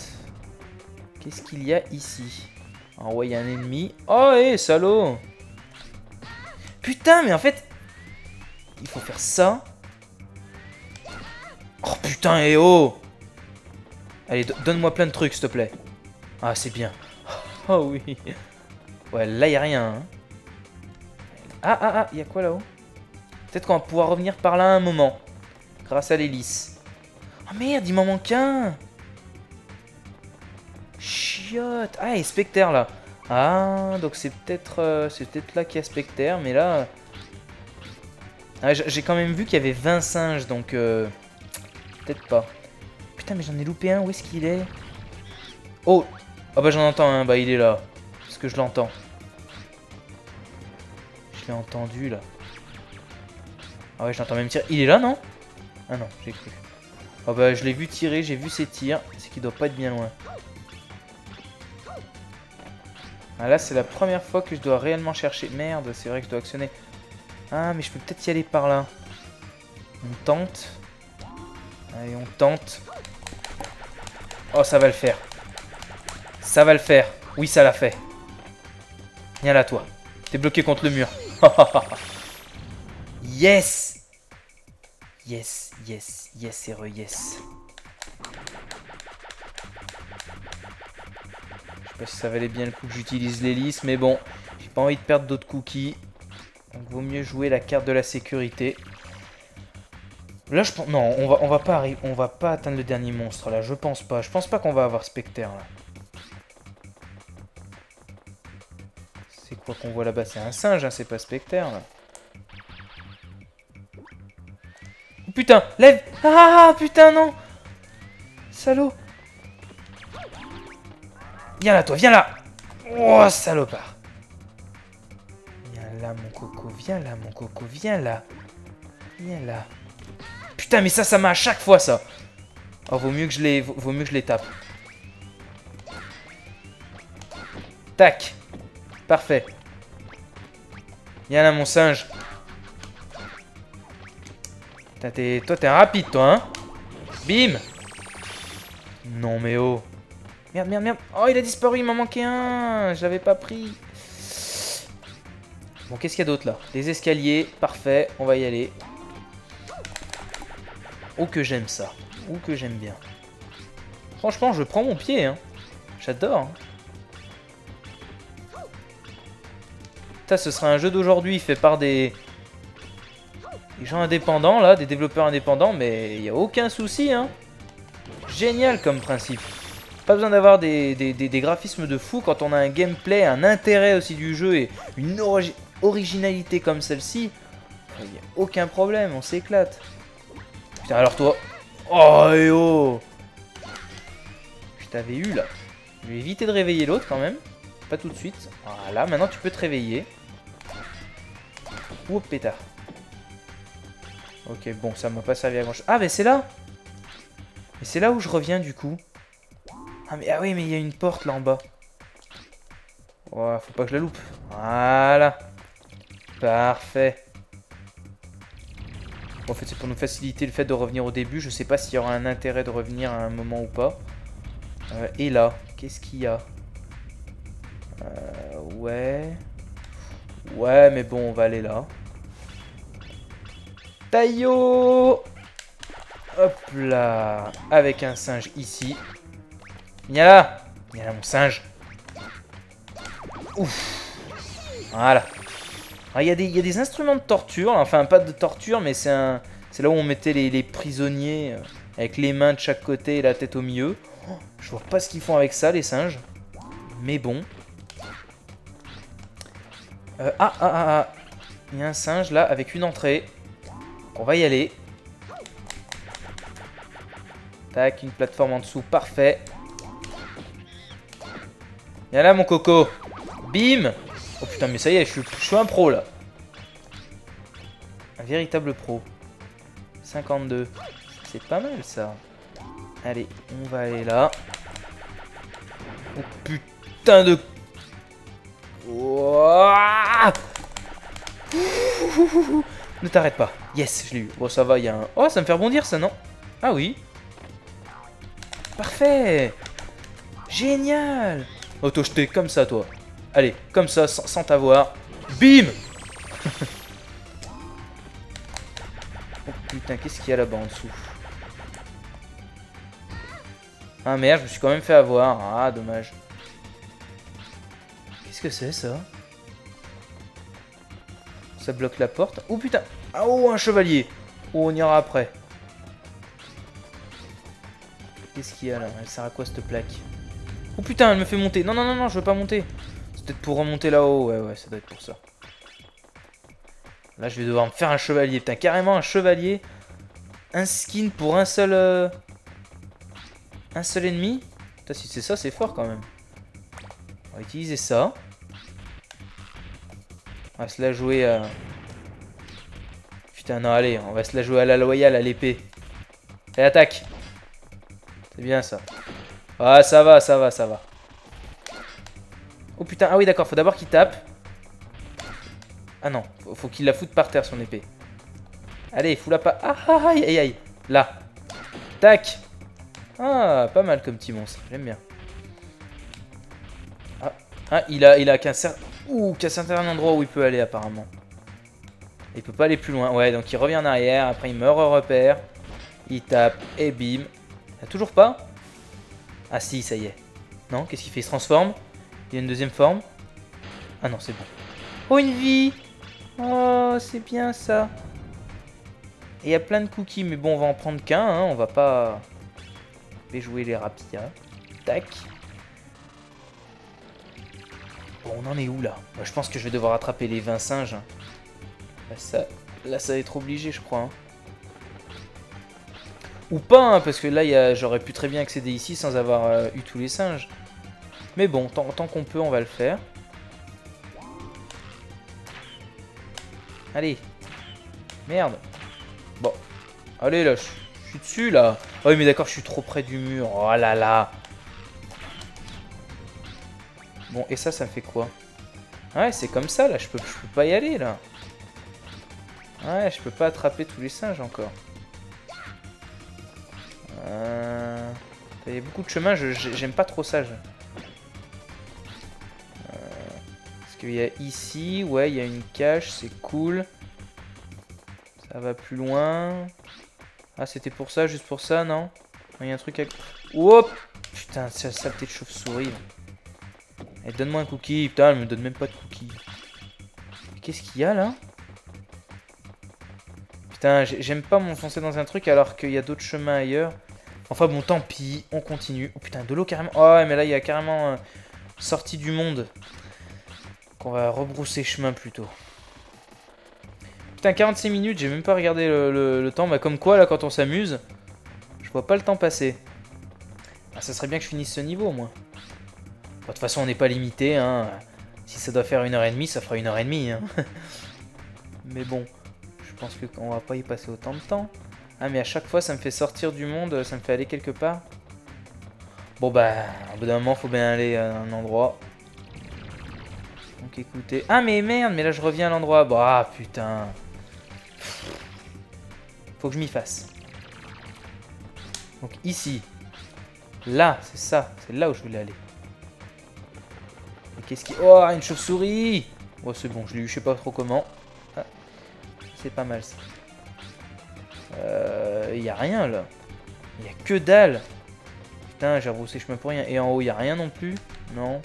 Qu'est-ce qu'il y a ici? Oh ouais, il y a un ennemi. Oh, hé, salaud! Putain, mais en fait... Il faut faire ça. Oh, putain, hé, oh! Allez, donne-moi plein de trucs, s'il te plaît. Ah, c'est bien. Oh, oui. Ouais, là, il n'y a rien. Hein. Ah, il y a quoi, là-haut? Peut-être qu'on va pouvoir revenir par là à un moment. Grâce à l'hélice. Oh, merde, il m'en manque un! Chiotte. Ah, et Specter là. Ah, donc c'est peut-être là qu'il y a Specter, mais là... Ah, j'ai quand même vu qu'il y avait 20 singes, donc... peut-être pas. Putain, mais j'en ai loupé un, où est-ce qu'il est? Oh. Ah bah j'en entends un, bah il est là. Parce que je l'entends. Je l'ai entendu là. Ah ouais, je l'entends même tirer. Il est là, non? Ah non, j'ai cru. Ah bah je l'ai vu tirer, j'ai vu ses tirs. C'est qu'il doit pas être bien loin. Ah là, c'est la première fois que je dois réellement chercher. Merde, c'est vrai que je dois actionner. Ah, mais je peux peut-être y aller par là. On tente. Allez, on tente. Oh, ça va le faire. Ça va le faire. Oui, ça l'a fait. Viens là, toi. T'es bloqué contre le mur. Yes. Yes, yes, yes et re-yes. Je sais pas si ça valait bien le coup que j'utilise l'hélice, mais bon, j'ai pas envie de perdre d'autres cookies. Donc vaut mieux jouer la carte de la sécurité. Là je pense... Non, on va pas atteindre le dernier monstre là, je pense pas. Je pense pas qu'on va avoir Specter là. C'est quoi qu'on voit là-bas? C'est un singe, hein, c'est pas Specter là. Putain, lève! Ah putain, non! Salaud! Viens là, toi, viens là! Oh, salopard! Viens là, mon coco, viens là, mon coco, viens là! Viens là! Putain, mais ça m'a à chaque fois, ça! Oh, vaut mieux que je les tape. Tac! Parfait! Viens là, mon singe! Toi, t'es rapide, toi, hein? Bim! Non, mais oh! Merde, merde, merde! Oh, il a disparu, il m'en manquait un! Je l'avais pas pris! Bon, qu'est-ce qu'il y a d'autre, là? Des escaliers, parfait, on va y aller. Oh, que j'aime ça! Oh, que j'aime bien! Franchement, je prends mon pied, hein! J'adore! Hein. Putain, ce sera un jeu d'aujourd'hui fait par des gens indépendants, là, des développeurs indépendants, mais il n'y a aucun souci, hein. Génial comme principe. Pas besoin d'avoir des graphismes de fou quand on a un gameplay, un intérêt aussi du jeu et une originalité comme celle-ci. Il n'y a aucun problème, on s'éclate. Putain, alors toi... Oh, et oh! Je t'avais eu, là. Je vais éviter de réveiller l'autre, quand même. Pas tout de suite. Voilà, maintenant tu peux te réveiller. Ouh, pétard. Ok, bon, ça m'a pas servi à grand chose. Ah, mais c'est là! Mais c'est là où je reviens, du coup. Ah, mais, ah oui, mais il y a une porte, là, en bas. Oh, faut pas que je la loupe. Voilà. Parfait. Bon, en fait, c'est pour nous faciliter le fait de revenir au début. Je sais pas s'il y aura un intérêt de revenir à un moment ou pas. Et là, qu'est-ce qu'il y a? Ouais. Ouais, mais bon, on va aller là. Taillot! Hop là! Avec un singe ici. Viens là! Viens là, mon singe! Ouf! Voilà. Il y a des instruments de torture. Enfin, pas de torture, mais c'est un... C'est là où on mettait les prisonniers avec les mains de chaque côté et la tête au milieu. Oh, je vois pas ce qu'ils font avec ça, les singes. Mais bon. Ah! Il y a un singe, là, avec une entrée. On va y aller. Tac, une plateforme en dessous. Parfait. Viens là, mon coco. Bim. Oh putain, mais ça y est, je suis un pro, là. Un véritable pro. 52. C'est pas mal, ça. Allez, on va aller là. Oh putain de... Ouah. Ne t'arrête pas. Yes, je l'ai eu. Bon, ça va, il y a un... Oh, ça me fait rebondir, ça, non? Ah oui. Parfait. Génial. Auto-jeté comme ça, toi. Allez, comme ça, sans t'avoir. Bim. Oh putain, qu'est-ce qu'il y a là-bas en dessous? Ah merde, je me suis quand même fait avoir. Ah, dommage. Qu'est-ce que c'est, ça? Ça bloque la porte. Oh putain. Oh, un chevalier. Oh, on ira après. Qu'est-ce qu'il y a là? Elle sert à quoi, cette plaque? Oh putain, elle me fait monter. Non, non, non, non, je veux pas monter. C'est peut-être pour remonter là-haut. Ouais, ouais, ça doit être pour ça. Là, je vais devoir me faire un chevalier. Putain, carrément un chevalier. Un skin pour un seul ennemi. Putain, si c'est ça, c'est fort quand même. On va utiliser ça. On va se la jouer à... Putain, non, allez, on va se la jouer à la loyale, à l'épée. Allez, attaque. C'est bien, ça. Ah, ça va, ça va, ça va. Oh, putain, ah oui, d'accord, faut d'abord qu'il tape. Ah non, faut qu'il la foute par terre, son épée. Allez, fous-la pas... Ah, aïe, aïe, aïe. Là. Tac. Ah, pas mal comme petit monstre, j'aime bien. Ah, il a qu'un certain endroit où il peut aller, apparemment. Il peut pas aller plus loin. Ouais, donc il revient en arrière. Après, il meurt au repère. Il tape et bim. Ah, toujours pas? Ah si, ça y est. Non, qu'est-ce qu'il fait? Il se transforme. Il a une deuxième forme. Ah non, c'est bon. Oh, une vie! Oh, c'est bien ça. Et il y a plein de cookies, mais bon, on va en prendre qu'un. Hein. On va pas déjouer les rapides. Hein. Tac. Bon, on en est où là? Bah, je pense que je vais devoir attraper les 20 singes. Hein. Là, ça va être obligé, je crois. Hein. Ou pas, hein, parce que là, j'aurais pu très bien accéder ici sans avoir eu tous les singes. Mais bon, tant qu'on peut, on va le faire. Allez. Merde. Bon. Allez, là, je suis dessus, là. Oh, oui, mais d'accord, je suis trop près du mur. Oh là là. Bon, et ça me fait quoi? Ouais, c'est comme ça, là. Je peux pas y aller, là. Ouais, je peux pas attraper tous les singes, encore. Il y a beaucoup de chemins, j'aime pas trop ça. Parce qu'il y a ici, ouais, il y a une cache, c'est cool. Ça va plus loin. Ah, c'était pour ça, juste pour ça, non? Il y a un truc à... Hop! Putain, c'est la saleté de chauve-souris. Et donne-moi un cookie. Putain, elle me donne même pas de cookie. Qu'est-ce qu'il y a là? Putain, j'aime pas m'enfoncer dans un truc alors qu'il y a d'autres chemins ailleurs. Enfin bon, tant pis, on continue. Oh putain, de l'eau carrément. Oh ouais, mais là, il y a carrément sortie du monde. Qu'on va rebrousser chemin plutôt. Putain, 46 minutes, j'ai même pas regardé le temps. Bah, comme quoi, là, quand on s'amuse, je vois pas le temps passer. Ah, ça serait bien que je finisse ce niveau, moi. De toute façon, on n'est pas limité. Hein. Si ça doit faire 1h30, ça fera 1h30. Hein. Mais bon. Je pense qu'on va pas y passer autant de temps. Ah, mais à chaque fois, ça me fait sortir du monde, ça me fait aller quelque part. Bon, bah, au bout d'un moment, faut bien aller à un endroit. Donc, écoutez. Ah, mais merde, mais là, je reviens à l'endroit. Bah, putain. Faut que je m'y fasse. Donc, ici. Là, c'est ça. C'est là où je voulais aller. Qu'est-ce qui... Oh, une chauve-souris. Oh, c'est bon, je l'ai eu, je sais pas trop comment. C'est pas mal ça. Y a rien là. Il y a que dalle. Putain, j'ai rebroussé chemin pour rien. Et en haut, y a rien non plus. Non.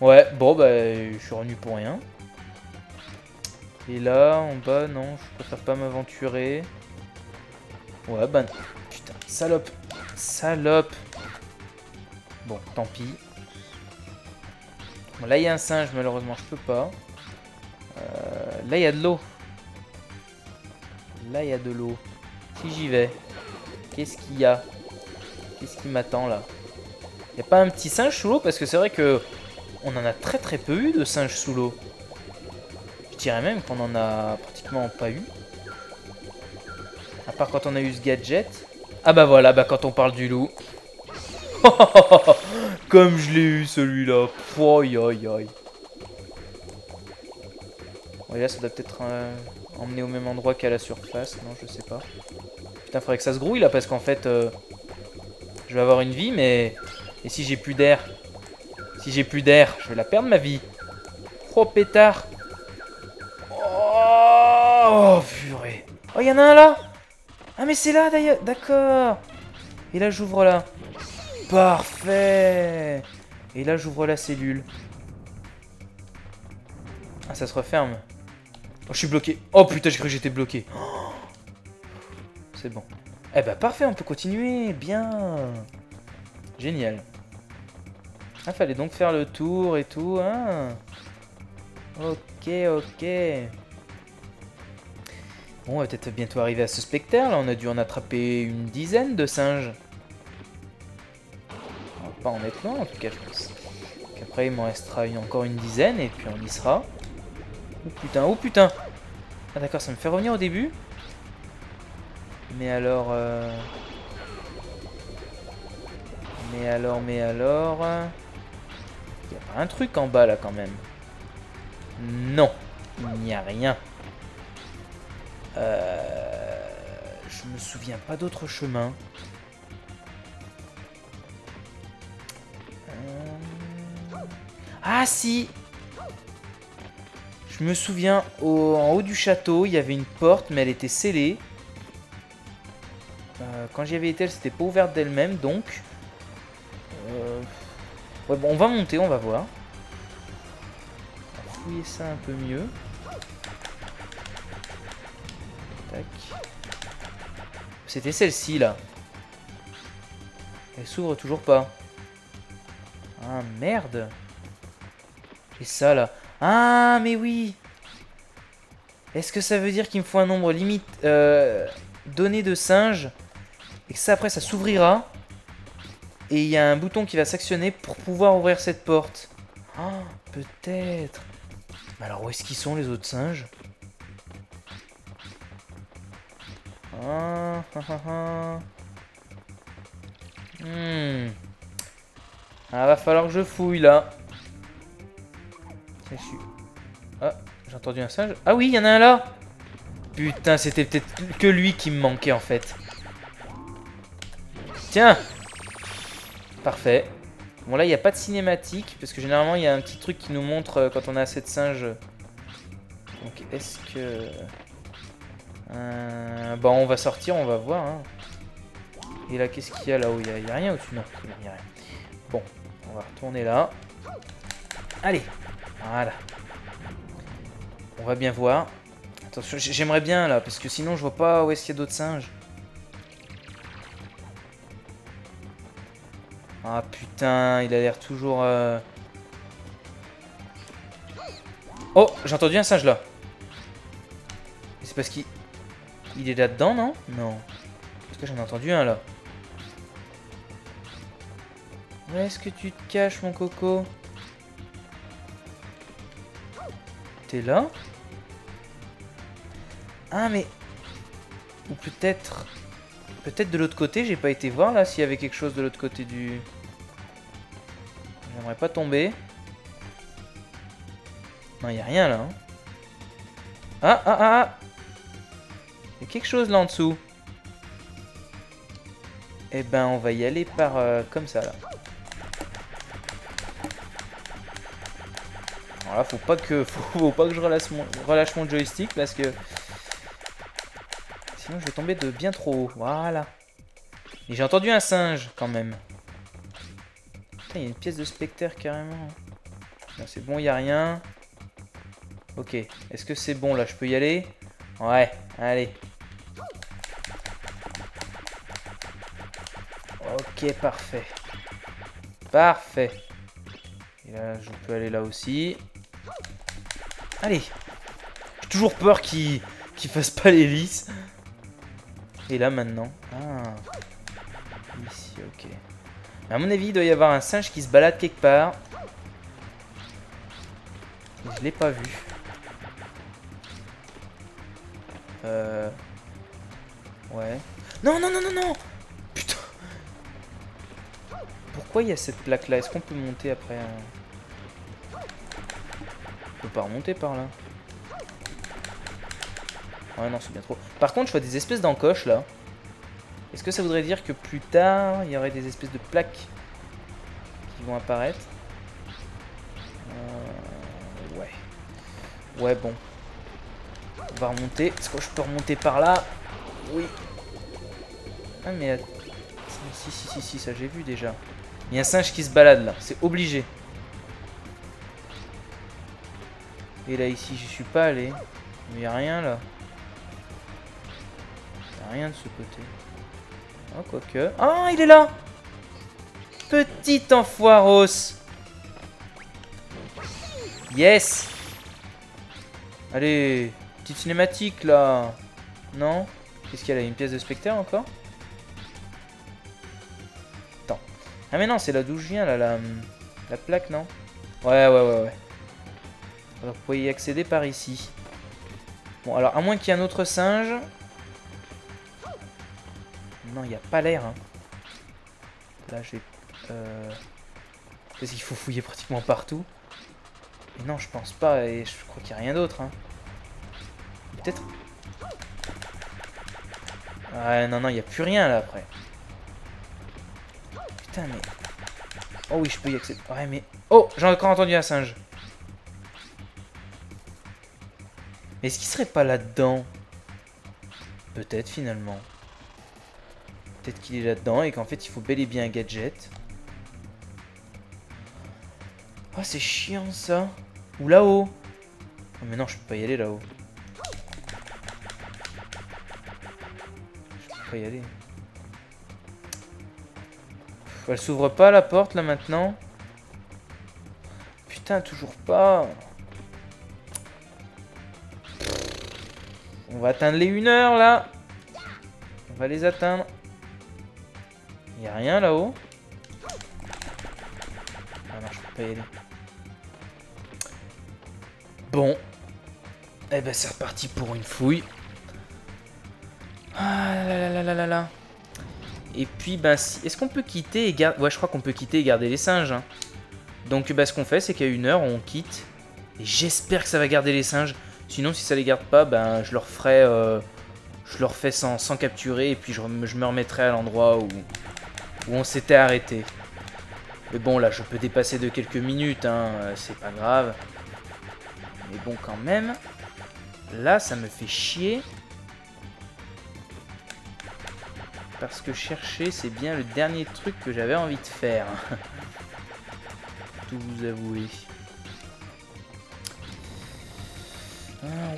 Ouais, bon, bah, je suis revenu pour rien. Et là, en bas, non, je préfère pas m'aventurer. Ouais, bah, putain, salope. Salope. Bon, tant pis. Bon, là, il y a un singe, malheureusement, je peux pas. Là, il y a de l'eau. Là, il y a de l'eau. Si j'y vais, qu'est-ce qu'il y a? Qu'est-ce qui m'attend là? Il n'y a pas un petit singe sous l'eau? Parce que c'est vrai que on en a très peu eu de singes sous l'eau. Je dirais même qu'on en a pratiquement pas eu. À part quand on a eu ce gadget. Ah bah voilà, bah quand on parle du loup. Comme je l'ai eu celui-là. Aïe aïe aïe. Et là, ça doit peut-être emmener au même endroit qu'à la surface. Non, je sais pas. Putain, faudrait que ça se grouille là parce qu'en fait, je vais avoir une vie, mais. Et si j'ai plus d'air? Si j'ai plus d'air, je vais la perdre ma vie. Trop pétard. Oh, purée. Oh, il y en a un là. Ah, mais c'est là d'ailleurs. D'accord. Et là, j'ouvre là. Parfait. Et là, j'ouvre la cellule. Ah, ça se referme. Oh, je suis bloqué. Oh putain, j'ai cru que j'étais bloqué. Oh, c'est bon. Eh bah parfait, on peut continuer. Bien. Génial. Ah, fallait donc faire le tour et tout. Hein. Ok, ok. Bon, on va peut-être bientôt arriver à ce Specter. Là, on a dû en attraper une dizaine de singes. On va pas en être loin, en tout cas, je pense. Donc, après, il m'en restera encore une dizaine et puis on y sera. Oh putain, oh putain. Ah d'accord, ça me fait revenir au début. Mais alors... Mais alors... Il n'y a pas un truc en bas là quand même. Non, il n'y a rien. Je me souviens pas d'autre chemin. Ah si! Je Je me souviens, en haut du château, il y avait une porte, mais elle était scellée. Quand j'y avais été, elle s'était pas ouverte d'elle-même, donc... Ouais, bon, on va monter, on va voir. On va fouiller ça un peu mieux. Tac. C'était celle-ci, là. Elle s'ouvre toujours pas. Ah, merde. Et ça, là. Ah, mais oui. Est-ce que ça veut dire qu'il me faut un nombre limite donné de singes et que ça, après, ça s'ouvrira et il y a un bouton qui va s'actionner pour pouvoir ouvrir cette porte? Ah, peut-être. Mais alors, où est-ce qu'ils sont, les autres singes? Ah, ah, ah, ah. Ah, va falloir que je fouille, là. Ah, j'ai entendu un singe. Ah oui, il y en a un là. Putain, c'était peut-être que lui qui me manquait, en fait. Tiens. Parfait. Bon, là, il n'y a pas de cinématique, parce que généralement, il y a un petit truc qui nous montre quand on a assez de singes. Donc, est-ce que... Bon, on va sortir, on va voir. Hein. Et là, qu'est-ce qu'il y a là-haut? Il n'y a rien au-dessus? Non, il n'y a rien. Bon, on va retourner là. Allez, voilà. On va bien voir. Attention, j'aimerais bien là, parce que sinon je vois pas où est-ce qu'il y a d'autres singes. Ah putain, il a l'air toujours... Oh, j'ai entendu un singe là. C'est parce qu'il... Il est là-dedans, non? Non. Parce que j'en ai entendu un là. Où est-ce que tu te caches, mon coco? T'es là? Ah mais... Ou peut-être... Peut-être de l'autre côté, j'ai pas été voir là s'il y avait quelque chose de l'autre côté du... J'aimerais pas tomber. Non, il n'y a rien là. Hein. Ah, ah, ah, ah. Il y a quelque chose là en dessous. Eh ben, on va y aller par... comme ça là. Alors là, faut pas que je relâche mon joystick parce que... Sinon, je vais tomber de bien trop haut. Voilà. Et j'ai entendu un singe, quand même. Putain, il y a une pièce de Specter, carrément. C'est bon, il n'y a rien. Ok. Est-ce que c'est bon, là? Je peux y aller? Ouais. Allez. Ok, parfait. Parfait. Et là, je peux aller là aussi. Allez. J'ai toujours peur qu'il fasse pas l'hélice. Et là maintenant. Ah. Ici, ok. À mon avis, il doit y avoir un singe qui se balade quelque part. Je l'ai pas vu. Ouais. Non, non, non, non, non. Putain. Pourquoi il y a cette plaque là? Est-ce qu'on peut monter après? On peut pas remonter par là. Ouais, non, c'est bien trop. Par contre, je vois des espèces d'encoches, là. Est-ce que ça voudrait dire que plus tard, il y aurait des espèces de plaques qui vont apparaître? Ouais. Ouais, bon. On va remonter. Est-ce que je peux remonter par là? Oui. Ah, mais... Si, si, si, si, ça, j'ai vu, déjà. Il y a un singe qui se balade, là. C'est obligé. Et là, ici, j'y suis pas allé. Mais il n'y a rien, là. Rien de ce côté. Oh, quoique. Ah, il est là! Petit enfoiros! Yes! Allez, petite cinématique là! Non? Qu'est-ce qu'il y a là? Une pièce de Specter encore? Attends. Ah, mais non, c'est là d'où je viens là, la plaque, non? Ouais, ouais, ouais, ouais. Alors, vous pouvez y accéder par ici. Bon, alors, à moins qu'il y ait un autre singe. Non, il n'y a pas l'air. Hein. Là, j'ai... Parce qu'il faut fouiller pratiquement partout. Mais non, je pense pas. Et je crois qu'il n'y a rien d'autre. Hein. Peut-être... Ouais, non, non, il n'y a plus rien, là, après. Putain, mais... Oh oui, je peux y accéder. Ouais, mais... Oh, j'ai encore entendu un singe. Mais est-ce qu'il serait pas là-dedans? Peut-être finalement. Peut-être qu'il est là-dedans et qu'en fait il faut bel et bien un gadget. Oh c'est chiant ça. Ou là-haut. Oh, mais non je peux pas y aller là-haut. Je peux pas y aller. Pff, elle s'ouvre pas la porte là maintenant. Putain toujours pas. On va atteindre les 1h là. On va les atteindre. Y a rien là-haut. Ah non, je peux pas y aller. Bon. Eh ben c'est reparti pour une fouille. Ah là là là là là. Et puis ben si... est-ce qu'on peut quitter et garder... Ouais je crois qu'on peut quitter et garder les singes. Hein. Donc ben, ce qu'on fait c'est qu'à 1h on quitte. Et j'espère que ça va garder les singes. Sinon, si ça les garde pas, ben je leur ferai, sans capturer et puis je me remettrai à l'endroit où on s'était arrêté. Mais bon, là, je peux dépasser de quelques minutes, hein, c'est pas grave. Mais bon, quand même, là, ça me fait chier. Parce que chercher, c'est bien le dernier truc que j'avais envie de faire. Tout vous avouer.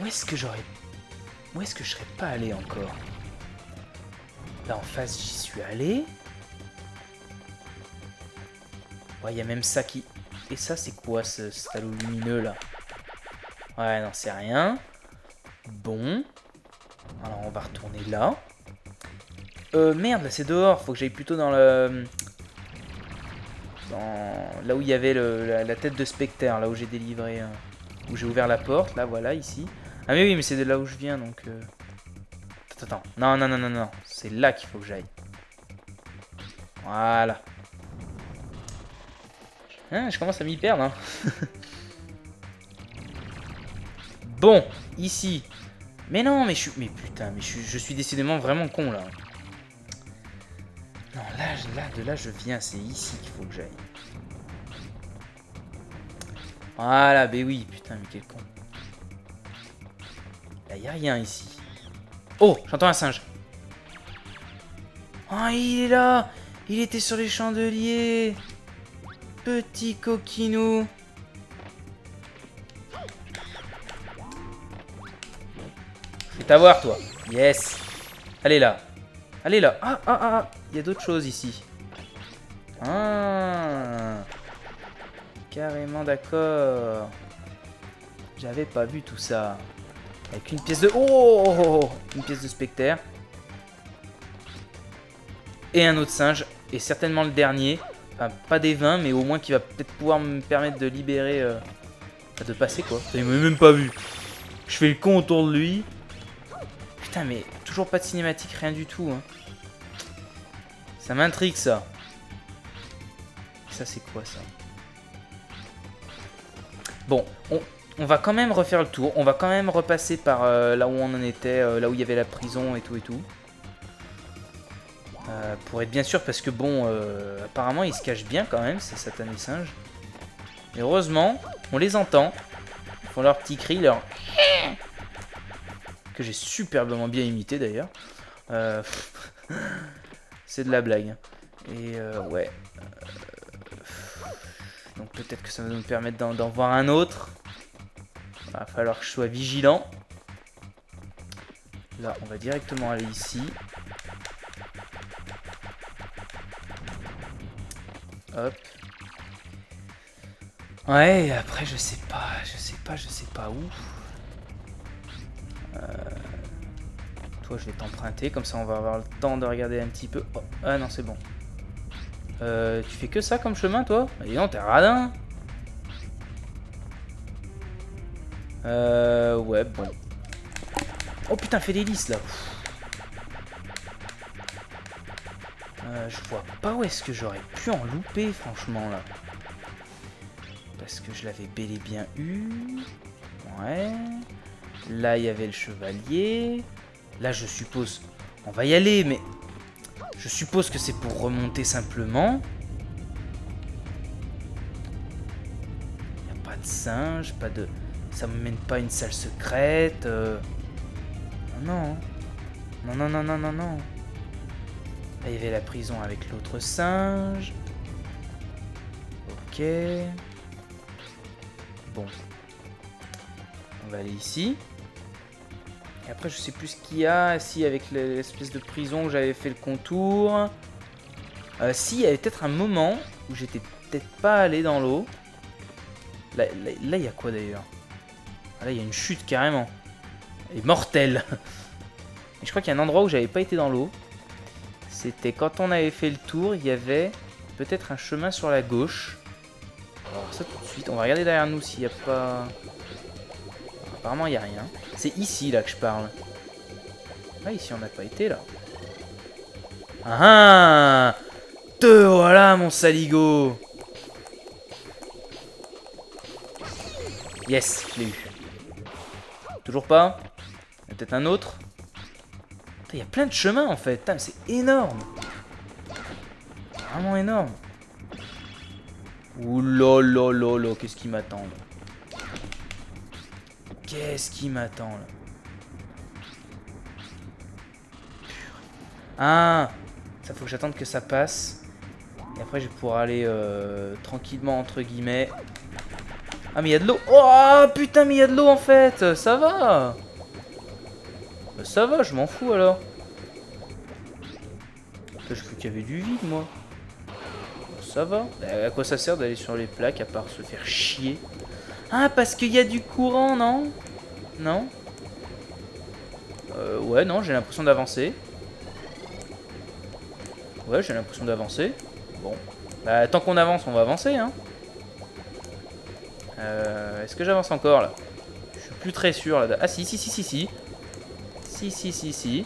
Où est-ce que j'aurais... Où est-ce que je serais pas allé encore? Là en face j'y suis allé. Ouais il y a même ça qui... Et ça c'est quoi ce halo lumineux là? Ouais non c'est rien. Bon. Alors on va retourner là. Merde là c'est dehors. Faut que j'aille plutôt dans le... Là où il y avait la tête de Specter. Là où j'ai délivré... Où j'ai ouvert la porte, là voilà, ici. Ah mais oui, mais c'est de là où je viens, donc... Attends, non, non, non, non, non. C'est là qu'il faut que j'aille. Voilà. Hein, je commence à m'y perdre, hein. Bon, ici. Mais non, mais je suis... Mais putain, mais je suis décidément vraiment con, là. Non, là, de là, je viens. C'est ici qu'il faut que j'aille. Voilà, ben oui, putain, mais quel con. Là, y a rien ici. Oh, j'entends un singe. Oh, il est là. Il était sur les chandeliers. Petit coquinou. Je vais t'avoir, toi. Yes. Allez là. Allez là. Ah, ah, ah. Il y a d'autres choses ici. Ah. Carrément d'accord. J'avais pas vu tout ça. Avec une pièce de... Oh! Une pièce de Specter. Et un autre singe. Et certainement le dernier. Enfin, pas des 20, mais au moins qui va peut-être pouvoir me permettre de libérer... de passer, quoi. Il m'a même pas vu. Je fais le con autour de lui. Putain, mais toujours pas de cinématique, rien du tout. Hein. Ça m'intrigue, ça. Ça, c'est quoi, ça? Bon, on va quand même refaire le tour. On va quand même repasser par là où on en était, là où il y avait la prison et tout et tout. Pour être bien sûr, parce que bon, apparemment ils se cachent bien quand même, ces satanés singes. Et heureusement, on les entend. Ils font leur petit cri, leur... Que j'ai superbement bien imité d'ailleurs. C'est de la blague. Et ouais... Donc peut-être que ça va nous permettre d'en voir un autre. Il va falloir que je sois vigilant. Là, on va directement aller ici. Hop. Ouais, après je sais pas où. Toi, je vais t'emprunter, comme ça on va avoir le temps de regarder un petit peu. Oh. Ah non, c'est bon. Tu fais que ça comme chemin, toi? Dis donc, t'es radin. Ouais, bon. Oh putain, fais l'hélice, là. Je vois pas où est-ce que j'aurais pu en louper, franchement, là. Parce que je l'avais bel et bien eu. Ouais. Là, il y avait le chevalier. Là, je suppose... On va y aller, mais... Je suppose que c'est pour remonter simplement. Il n'y a pas de singe, pas de... Ça me mène pas à une salle secrète. Non. Non, non, non, non, non, non. Là, il y avait la prison avec l'autre singe. Ok. Bon. On va aller ici. Et après, je sais plus ce qu'il y a. Si, avec l'espèce de prison, j'avais fait le contour. Si, il y avait peut-être un moment où j'étais peut-être pas allé dans l'eau. Là, il y a quoi d'ailleurs? Là, il y a une chute carrément. Elle est mortelle. Et je crois qu'il y a un endroit où j'avais pas été dans l'eau. C'était quand on avait fait le tour, il y avait peut-être un chemin sur la gauche. Alors ça tout de suite, on va regarder derrière nous s'il n'y a pas... Apparemment il n'y a rien. C'est ici là que je parle. Là ici on n'a pas été là. Ah ah! Te voilà mon saligo! Yes, je l'ai eu. Toujours pas? Il y a peut-être un autre? Il y a plein de chemins en fait, c'est énorme. Vraiment énorme. Oulolololo, qu'est-ce qui m'attend là? Qu'est-ce qui m'attend là? Ah, ça faut que j'attende que ça passe. Et après je vais pouvoir aller tranquillement entre guillemets. Ah mais il y a de l'eau. Oh putain mais il y a de l'eau en fait, ça va. Ça va, je m'en fous alors. Je crois qu'il y avait du vide, moi. Bon, ça va. À quoi ça sert d'aller sur les plaques à part se faire chier? Ah, parce qu'il y a du courant, non? Non? Ouais, non, j'ai l'impression d'avancer. Ouais, j'ai l'impression d'avancer. Bon. Bah, tant qu'on avance, on va avancer, hein. Est-ce que j'avance encore, là? Je suis plus très sûr, là. Ah, si, si, si, si, si. Si.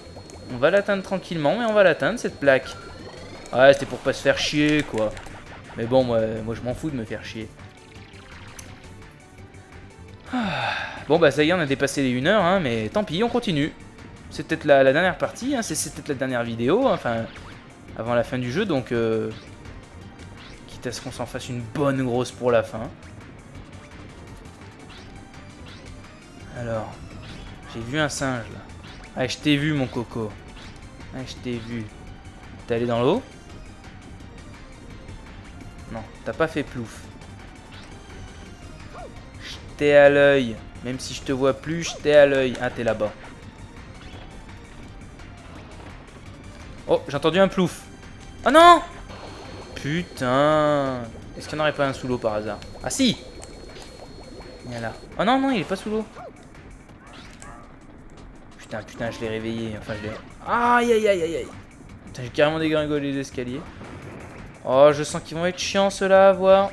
On va l'atteindre tranquillement, mais on va l'atteindre cette plaque. Ah, c'était pour pas se faire chier, quoi. Mais bon, moi je m'en fous de me faire chier. Ah. Bon, bah ça y est, on a dépassé les 1 heure, hein, mais tant pis, on continue. C'est peut-être la dernière partie, hein, c'est peut-être la dernière vidéo, hein, enfin, avant la fin du jeu, donc... quitte à ce qu'on s'en fasse une bonne grosse pour la fin. Alors, j'ai vu un singe, là. Ah, je t'ai vu, mon coco. Ah, je t'ai vu. T'es allé dans l'eau? Non, t'as pas fait plouf. Je t'ai à l'œil. Même si je te vois plus, je t'ai à l'œil. Ah, t'es là-bas. Oh, j'ai entendu un plouf. Oh non! Putain. Est-ce qu'il n'y en aurait pas un sous l'eau par hasard? Ah si! Il y en a là. Oh non, non, il est pas sous l'eau. Putain, je l'ai réveillé. Enfin, je l'ai... Aïe, aïe, aïe, aïe, aïe. Putain, j'ai carrément dégringolé les escaliers. Oh, je sens qu'ils vont être chiants, ceux-là, à voir.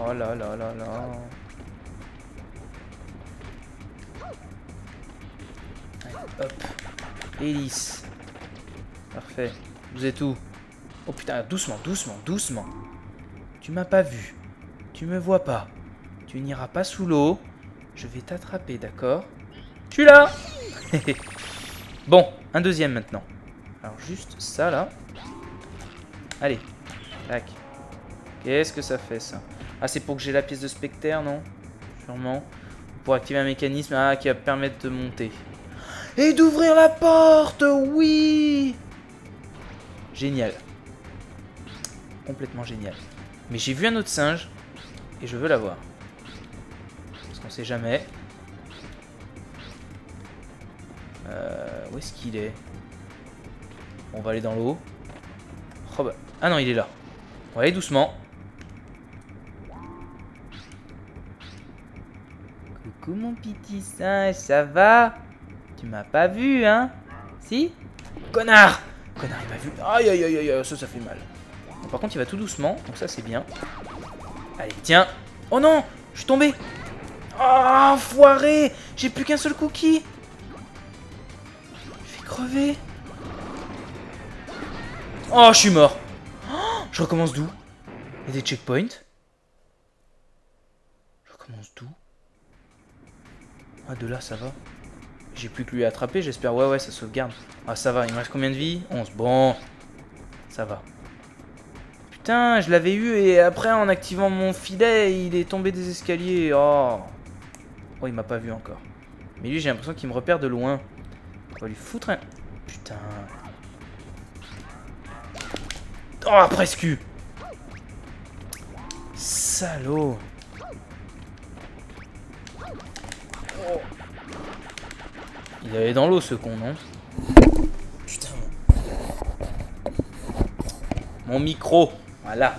Oh là là là là. Allez, hop. Hélice. Parfait. Vous êtes où? Oh putain, doucement, doucement, doucement. Tu m'as pas vu. Tu me vois pas. Tu n'iras pas sous l'eau. Je vais t'attraper, d'accord? Je suis là. Bon, un deuxième maintenant. Alors juste ça là. Allez, tac. Qu'est-ce que ça fait ça? Ah, c'est pour que j'ai la pièce de Specter, non? Sûrement. Pour activer un mécanisme qui va permettre de monter. Et d'ouvrir la porte. Oui. Génial. Complètement génial. Mais j'ai vu un autre singe. Et je veux l'avoir. On sait jamais. Où est-ce qu'il est? On va aller dans l'eau. Oh bah. Ah non, il est là. On va aller doucement. Coucou mon petit singe, ça va? Tu m'as pas vu, hein? Si? Connard! Connard, il m'a vu. Aïe, aïe, aïe, aïe, ça fait mal. Bon, par contre, il va tout doucement, donc ça c'est bien. Allez, tiens. Oh non, je suis tombé. Oh, enfoiré! J'ai plus qu'un seul cookie! Je vais crever! Oh, je suis mort! Oh, je recommence d'où? Il y a des checkpoints? Je recommence d'où? Ah, de là, ça va. J'ai plus que lui attraper, j'espère. Ouais, ouais, ça sauvegarde. Ah, ça va. Il me reste combien de vies? 11. Bon. Ça va. Putain, je l'avais eu et après en activant mon filet, il est tombé des escaliers. Oh, oh il m'a pas vu encore. Mais lui, j'ai l'impression qu'il me repère de loin. On va lui foutre un... Putain. Oh, presque. Salaud. Oh. Il allait dans l'eau, ce con, non? Putain. Mon micro. Voilà.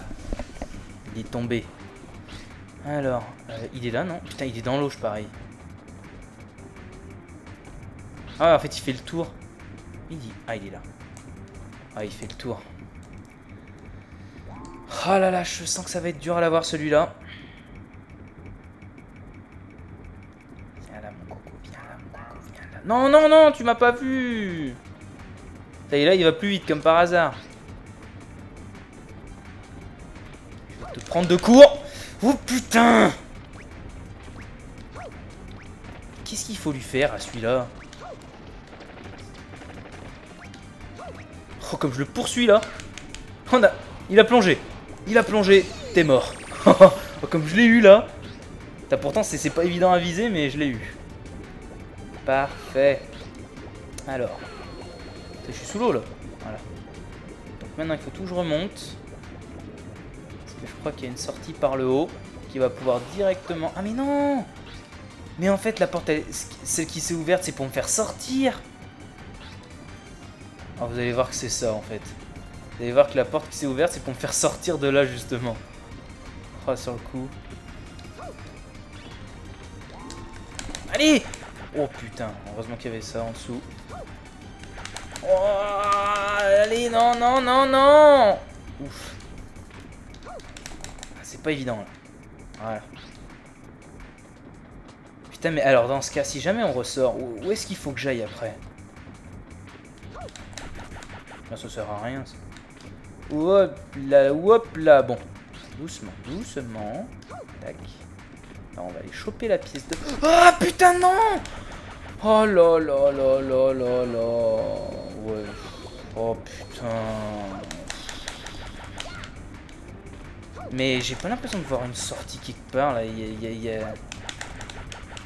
Il est tombé. Alors, il est là, non? Putain, il est dans l'eau, je parie. Ah, en fait, il fait le tour. Il dit... Ah, il est là. Ah, il fait le tour. Oh là là, je sens que ça va être dur à l'avoir, celui-là. Viens là, mon coco, viens là, mon coco, viens là. Non, non, non, tu m'as pas vu. Ça y est, là, il va plus vite, comme par hasard. Je vais te prendre de court. Oh, putain. Qu'est-ce qu'il faut lui faire à celui-là? Oh, comme je le poursuis, là. On a... Il a plongé. Il a plongé. T'es mort. Comme je l'ai eu là. Pourtant, c'est pas évident à viser, mais je l'ai eu. Parfait. Alors. Je suis sous l'eau là. Voilà. Donc maintenant, il faut tout que je remonte. Parce que je crois qu'il y a une sortie par le haut qui va pouvoir directement. Ah, mais non! Mais en fait, la porte, elle... celle qui s'est ouverte, c'est pour me faire sortir. Alors, vous allez voir que c'est ça en fait. Vous allez voir que la porte qui s'est ouverte, c'est pour me faire sortir de là, justement. Oh, sur le coup. Allez! Oh, putain. Heureusement qu'il y avait ça en dessous. Oh, allez, non, non, non, non! Ouf. C'est pas évident, là. Voilà. Putain, mais alors, dans ce cas, si jamais on ressort, où est-ce qu'il faut que j'aille après? Non, ça sert à rien, ça. Hop là, bon. Doucement, doucement. Tac. Là, on va aller choper la pièce de... Ah, putain, non! Oh là là là là là là. Ouais. Oh, putain. Mais j'ai pas l'impression de voir une sortie quelque part, là. Il y a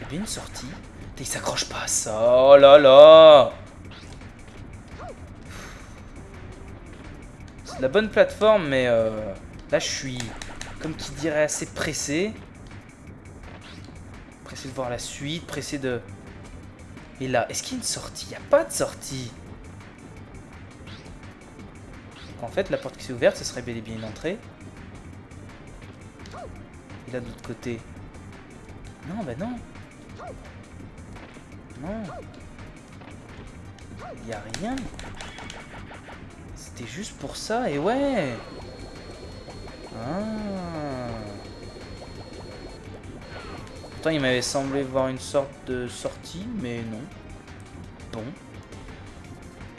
bien une sortie. Il s'accroche pas à ça. Oh là là! La bonne plateforme, mais là je suis, comme qui dirait, assez pressé. Pressé de voir la suite, pressé de... Mais là, est-ce qu'il y a une sortie? Il n'y a pas de sortie. En fait, la porte qui s'est ouverte, ce serait bel et bien une entrée. Et là, de l'autre côté... Non, bah non. Non. Il n'y a rien. C'était juste pour ça, et ouais. Ah. Pourtant, il m'avait semblé voir une sorte de sortie, mais non. Bon.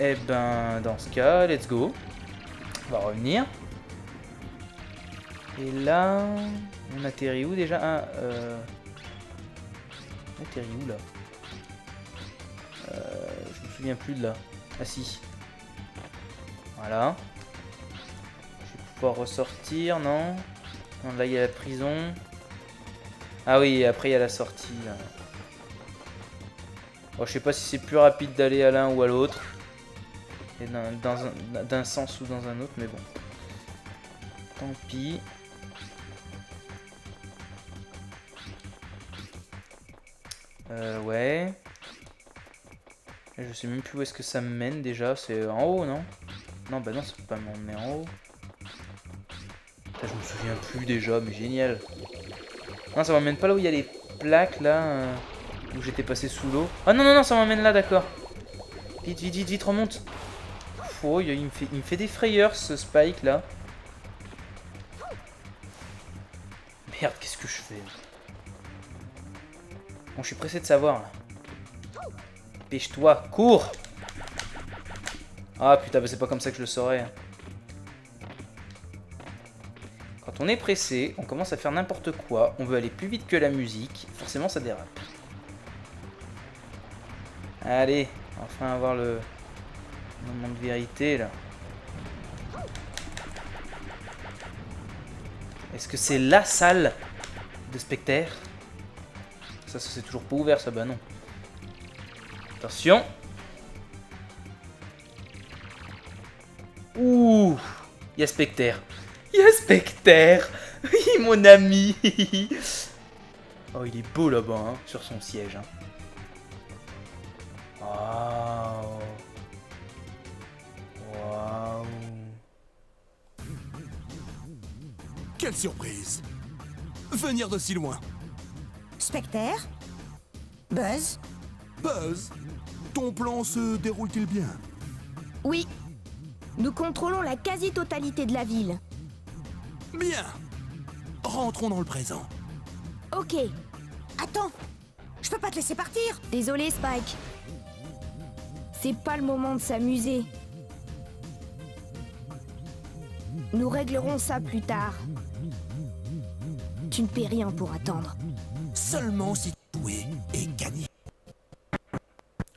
Eh ben, dans ce cas, let's go. On va revenir. Et là... On atterrit où déjà? Ah, on atterrit où, là? Je me souviens plus de là. Ah si. Voilà. Je vais pouvoir ressortir, non? Non, là, il y a la prison. Ah oui, après, il y a la sortie, là. Bon, je sais pas si c'est plus rapide d'aller à l'un ou à l'autre. Et d'un sens ou dans un autre, mais bon. Tant pis. Ouais. Je sais même plus où est-ce que ça me mène, déjà. C'est en haut, non? Non, bah non, ça peut pas m'emmener en haut. Là, je me souviens plus déjà, mais génial. Non, ça m'emmène pas là où il y a les plaques, là, où j'étais passé sous l'eau. Ah non, non, non, ça m'emmène là, d'accord. Vite, vite, vite, vite, remonte. Oh, il me fait des frayeurs, ce Spike, là. Merde, qu'est-ce que je fais? Bon, je suis pressé de savoir, là. Dépêche-toi, cours! Ah putain, bah c'est pas comme ça que je le saurais. Quand on est pressé, on commence à faire n'importe quoi. On veut aller plus vite que la musique. Forcément, ça dérape. Allez, enfin avoir le moment de vérité, là. Est-ce que c'est la salle de Specter? Ça c'est toujours pas ouvert, ça, bah non. Attention. Ouh, il y a Specter. Il y a Specter. Oui, mon ami. Oh, il est beau là-bas, hein, sur son siège. Hein. Waouh. Waouh. Quelle surprise. Venir de si loin. Specter? Buzz? Buzz, ton plan se déroule-t-il bien? Oui. Nous contrôlons la quasi-totalité de la ville. Bien. Rentrons dans le présent. Ok. Attends. Je peux pas te laisser partir. Désolé, Spike. C'est pas le moment de s'amuser. Nous réglerons ça plus tard. Tu ne paies rien pour attendre. Seulement si tu es doué et gagné.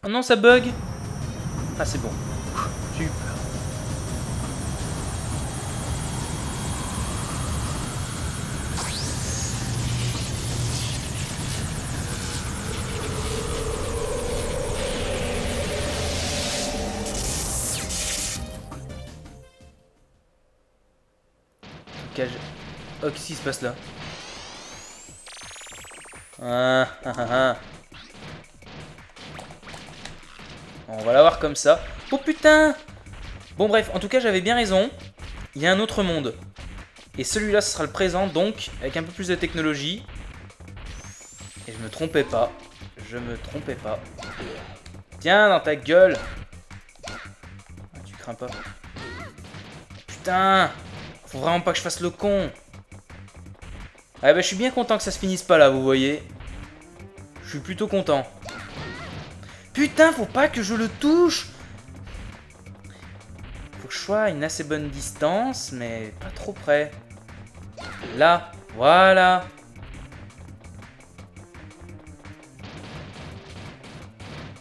Oh non, ça bug. Ah, c'est bon. J'ai eu peur. Oh, qu'est-ce qui se passe là? On va la voir comme ça. Oh putain! Bon bref, en tout cas j'avais bien raison. Il y a un autre monde. Et celui-là ce sera le présent, donc avec un peu plus de technologie. Et je me trompais pas. Je me trompais pas. Tiens dans ta gueule! Ah, tu crains pas. Putain! Faut vraiment pas que je fasse le con. Ah bah je suis bien content que ça se finisse pas là, vous voyez. Je suis plutôt content. Putain, faut pas que je le touche. Faut que je sois à une assez bonne distance, mais pas trop près. Là, voilà.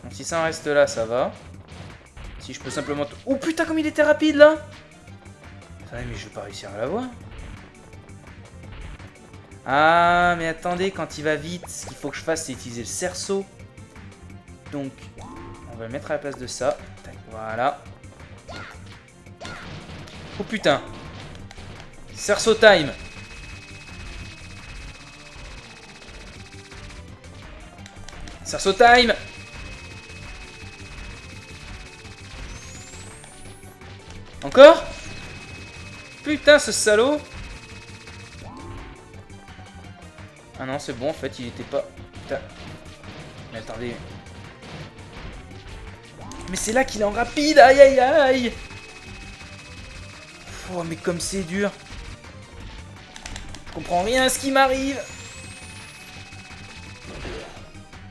Bon, si ça en reste là, ça va. Si je peux simplement... Oh putain, comme il était rapide là. Attendez, mais je vais pas réussir à la voir. Ah, mais attendez, quand il va vite, ce qu'il faut que je fasse, c'est utiliser le cerceau. Donc, on va le mettre à la place de ça. Voilà. Oh putain. Cerceau time. Cerceau time. Encore? Putain, ce salaud. Ah non, c'est bon, en fait, il était pas... Putain. Mais attendez. Mais c'est là qu'il est en rapide. Aïe, aïe, aïe. Oh, mais comme c'est dur. Je comprends rien à ce qui m'arrive.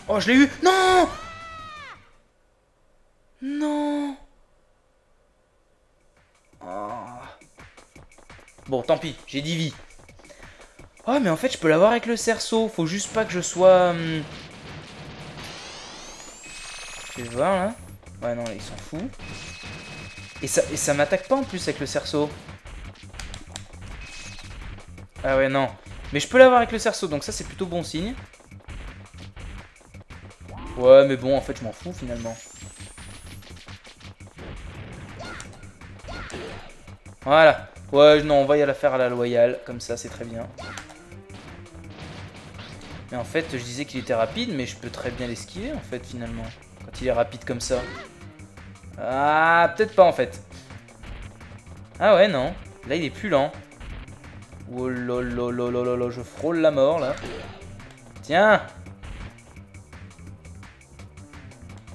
Oh, je l'ai eu. Non. Non. Oh. Bon, tant pis, j'ai 10 vies. Oh, mais en fait, je peux l'avoir avec le cerceau. Faut juste pas que je sois... Je vais voir, là. Ouais, non, il s'en fout. Et ça m'attaque pas, en plus, avec le cerceau. Ah ouais, non. Mais je peux l'avoir avec le cerceau, donc ça, c'est plutôt bon signe. Ouais, mais bon, en fait, je m'en fous, finalement. Voilà. Ouais, non, on va y la faire à la loyale. Comme ça, c'est très bien. Mais en fait, je disais qu'il était rapide, mais je peux très bien l'esquiver, en fait, finalement. Quand il est rapide comme ça. Ah, peut-être pas, en fait. Ah ouais, non. Là, il est plus lent. Oh lolololololo, je frôle la mort, là. Tiens.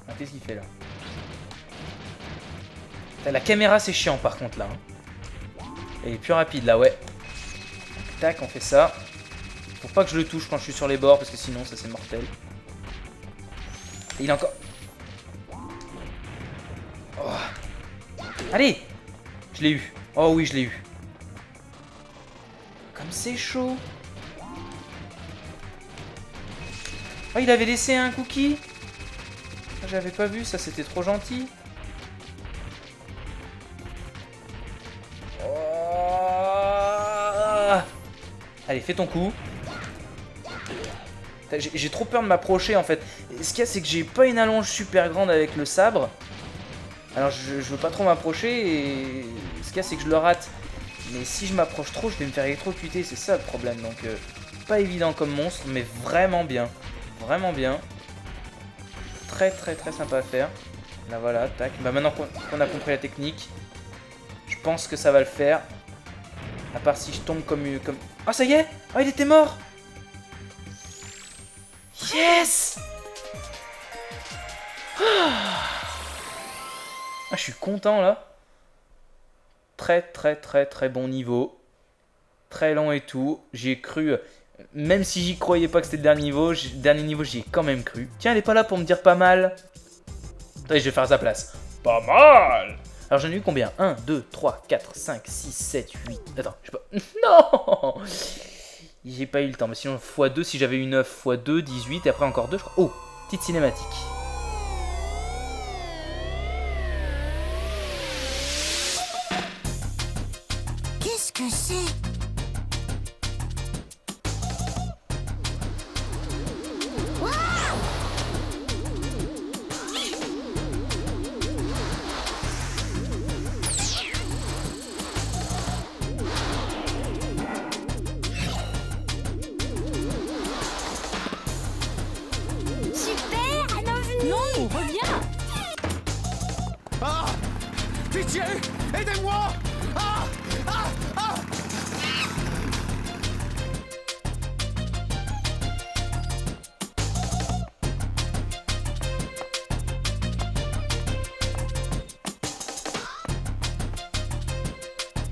Ah, qu'est-ce qu'il fait, là? La caméra, c'est chiant, par contre, là. Elle est plus rapide, là, ouais. Tac, on fait ça. Faut pas que je le touche quand je suis sur les bords, parce que sinon, ça, c'est mortel. Et il est encore... Oh. Allez! Je l'ai eu. Oh oui, je l'ai eu. Comme c'est chaud. Oh, il avait laissé un cookie. J'avais pas vu, ça, c'était trop gentil. Allez, fais ton coup. J'ai trop peur de m'approcher en fait. Ce qu'il y a, c'est que j'ai pas une allonge super grande avec le sabre. Alors je veux pas trop m'approcher et ce qu'il y a, c'est que je le rate. Mais si je m'approche trop, je vais me faire électrocuter, c'est ça le problème. Donc pas évident comme monstre, mais vraiment bien. Vraiment bien. Très sympa à faire. Là voilà, tac. Bah maintenant qu'on a compris la technique, je pense que ça va le faire. À part si je tombe comme... Ah, ça y est! Ah, il était mort! Yes! Ah, je suis content là. Très bon niveau. Très long et tout. J'y ai cru. Même si j'y croyais pas que c'était le dernier niveau, j'y ai quand même cru. Tiens, elle est pas là pour me dire pas mal. Attendez, je vais faire sa place. Pas mal! Alors j'en ai eu combien? 1, 2, 3, 4, 5, 6, 7, 8. Attends, je sais pas. Non! J'ai pas eu le temps, mais sinon x2, si j'avais eu 9, x2, 18, et après encore 2, je crois. Oh, petite cinématique. Qu'est-ce que c'est?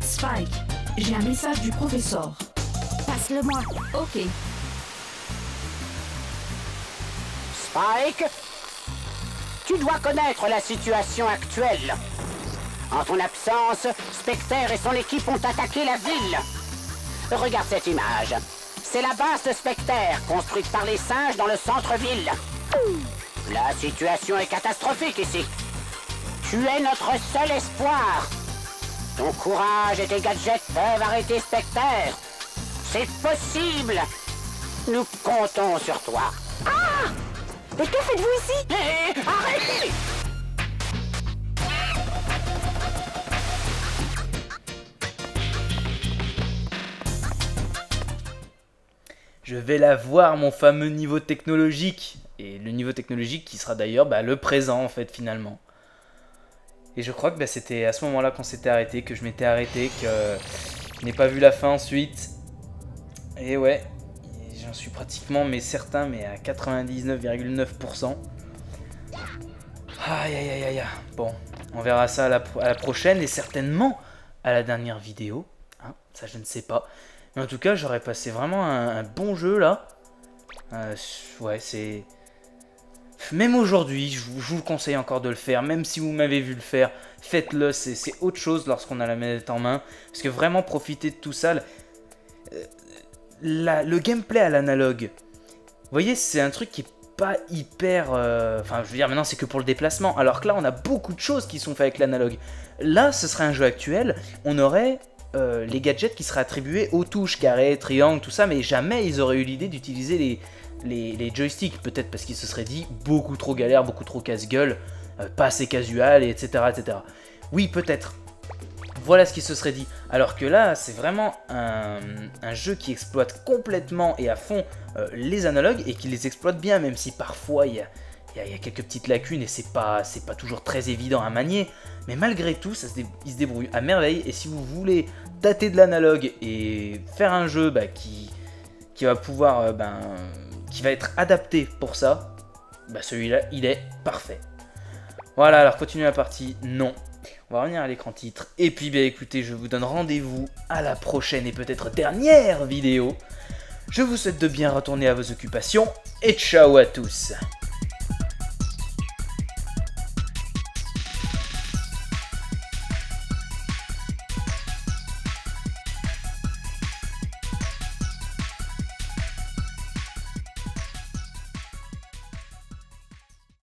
Spike, j'ai un message du professeur. Passe-le-moi. Ok. Spike, tu dois connaître la situation actuelle. En ton absence, Specter et son équipe ont attaqué la ville. Regarde cette image. C'est la base de Specter, construite par les singes dans le centre-ville. La situation est catastrophique ici. Tu es notre seul espoir. Ton courage et tes gadgets peuvent arrêter Specter. C'est possible. Nous comptons sur toi. Ah! Mais que faites-vous ici? Hé, arrêtez! Je vais la voir, mon fameux niveau technologique. Et le niveau technologique qui sera d'ailleurs le présent en fait finalement. Et je crois que c'était à ce moment-là qu'on s'était arrêté, que je m'étais arrêté, que je n'ai pas vu la fin ensuite. Et ouais, j'en suis pratiquement certain, mais à 99,9%. Aïe aïe aïe aïe. Bon, on verra ça à la prochaine et certainement à la dernière vidéo. Hein, ça je ne sais pas. Mais en tout cas, j'aurais passé vraiment un bon jeu là. Ouais, c'est... Même aujourd'hui, je vous conseille encore de le faire, même si vous m'avez vu le faire, faites-le, c'est autre chose lorsqu'on a la manette en main, parce que vraiment profitez de tout ça, le gameplay à l'analogue, vous voyez, c'est un truc qui est pas hyper, enfin je veux dire maintenant c'est que pour le déplacement, alors que là on a beaucoup de choses qui sont faites avec l'analogue, là ce serait un jeu actuel, on aurait les gadgets qui seraient attribués aux touches, carré, triangle, tout ça, mais jamais ils auraient eu l'idée d'utiliser les joysticks, peut-être parce qu'ils se seraient dit beaucoup trop galère, beaucoup trop casse-gueule, pas assez casual, etc., etc. Oui, peut-être. Voilà ce qu'ils se seraient dit. Alors que là, c'est vraiment un jeu qui exploite complètement et à fond les analogues et qui les exploite bien, même si parfois il y a quelques petites lacunes et c'est pas toujours très évident à manier. Mais malgré tout, ils se débrouillent à merveille. Et si vous voulez tâter de l'analogue et faire un jeu qui va pouvoir... qui va être adapté pour ça, celui-là, il est parfait. Voilà, alors continuez la partie, non. On va revenir à l'écran titre. Et puis, écoutez, je vous donne rendez-vous à la prochaine et peut-être dernière vidéo. Je vous souhaite de bien retourner à vos occupations et ciao à tous.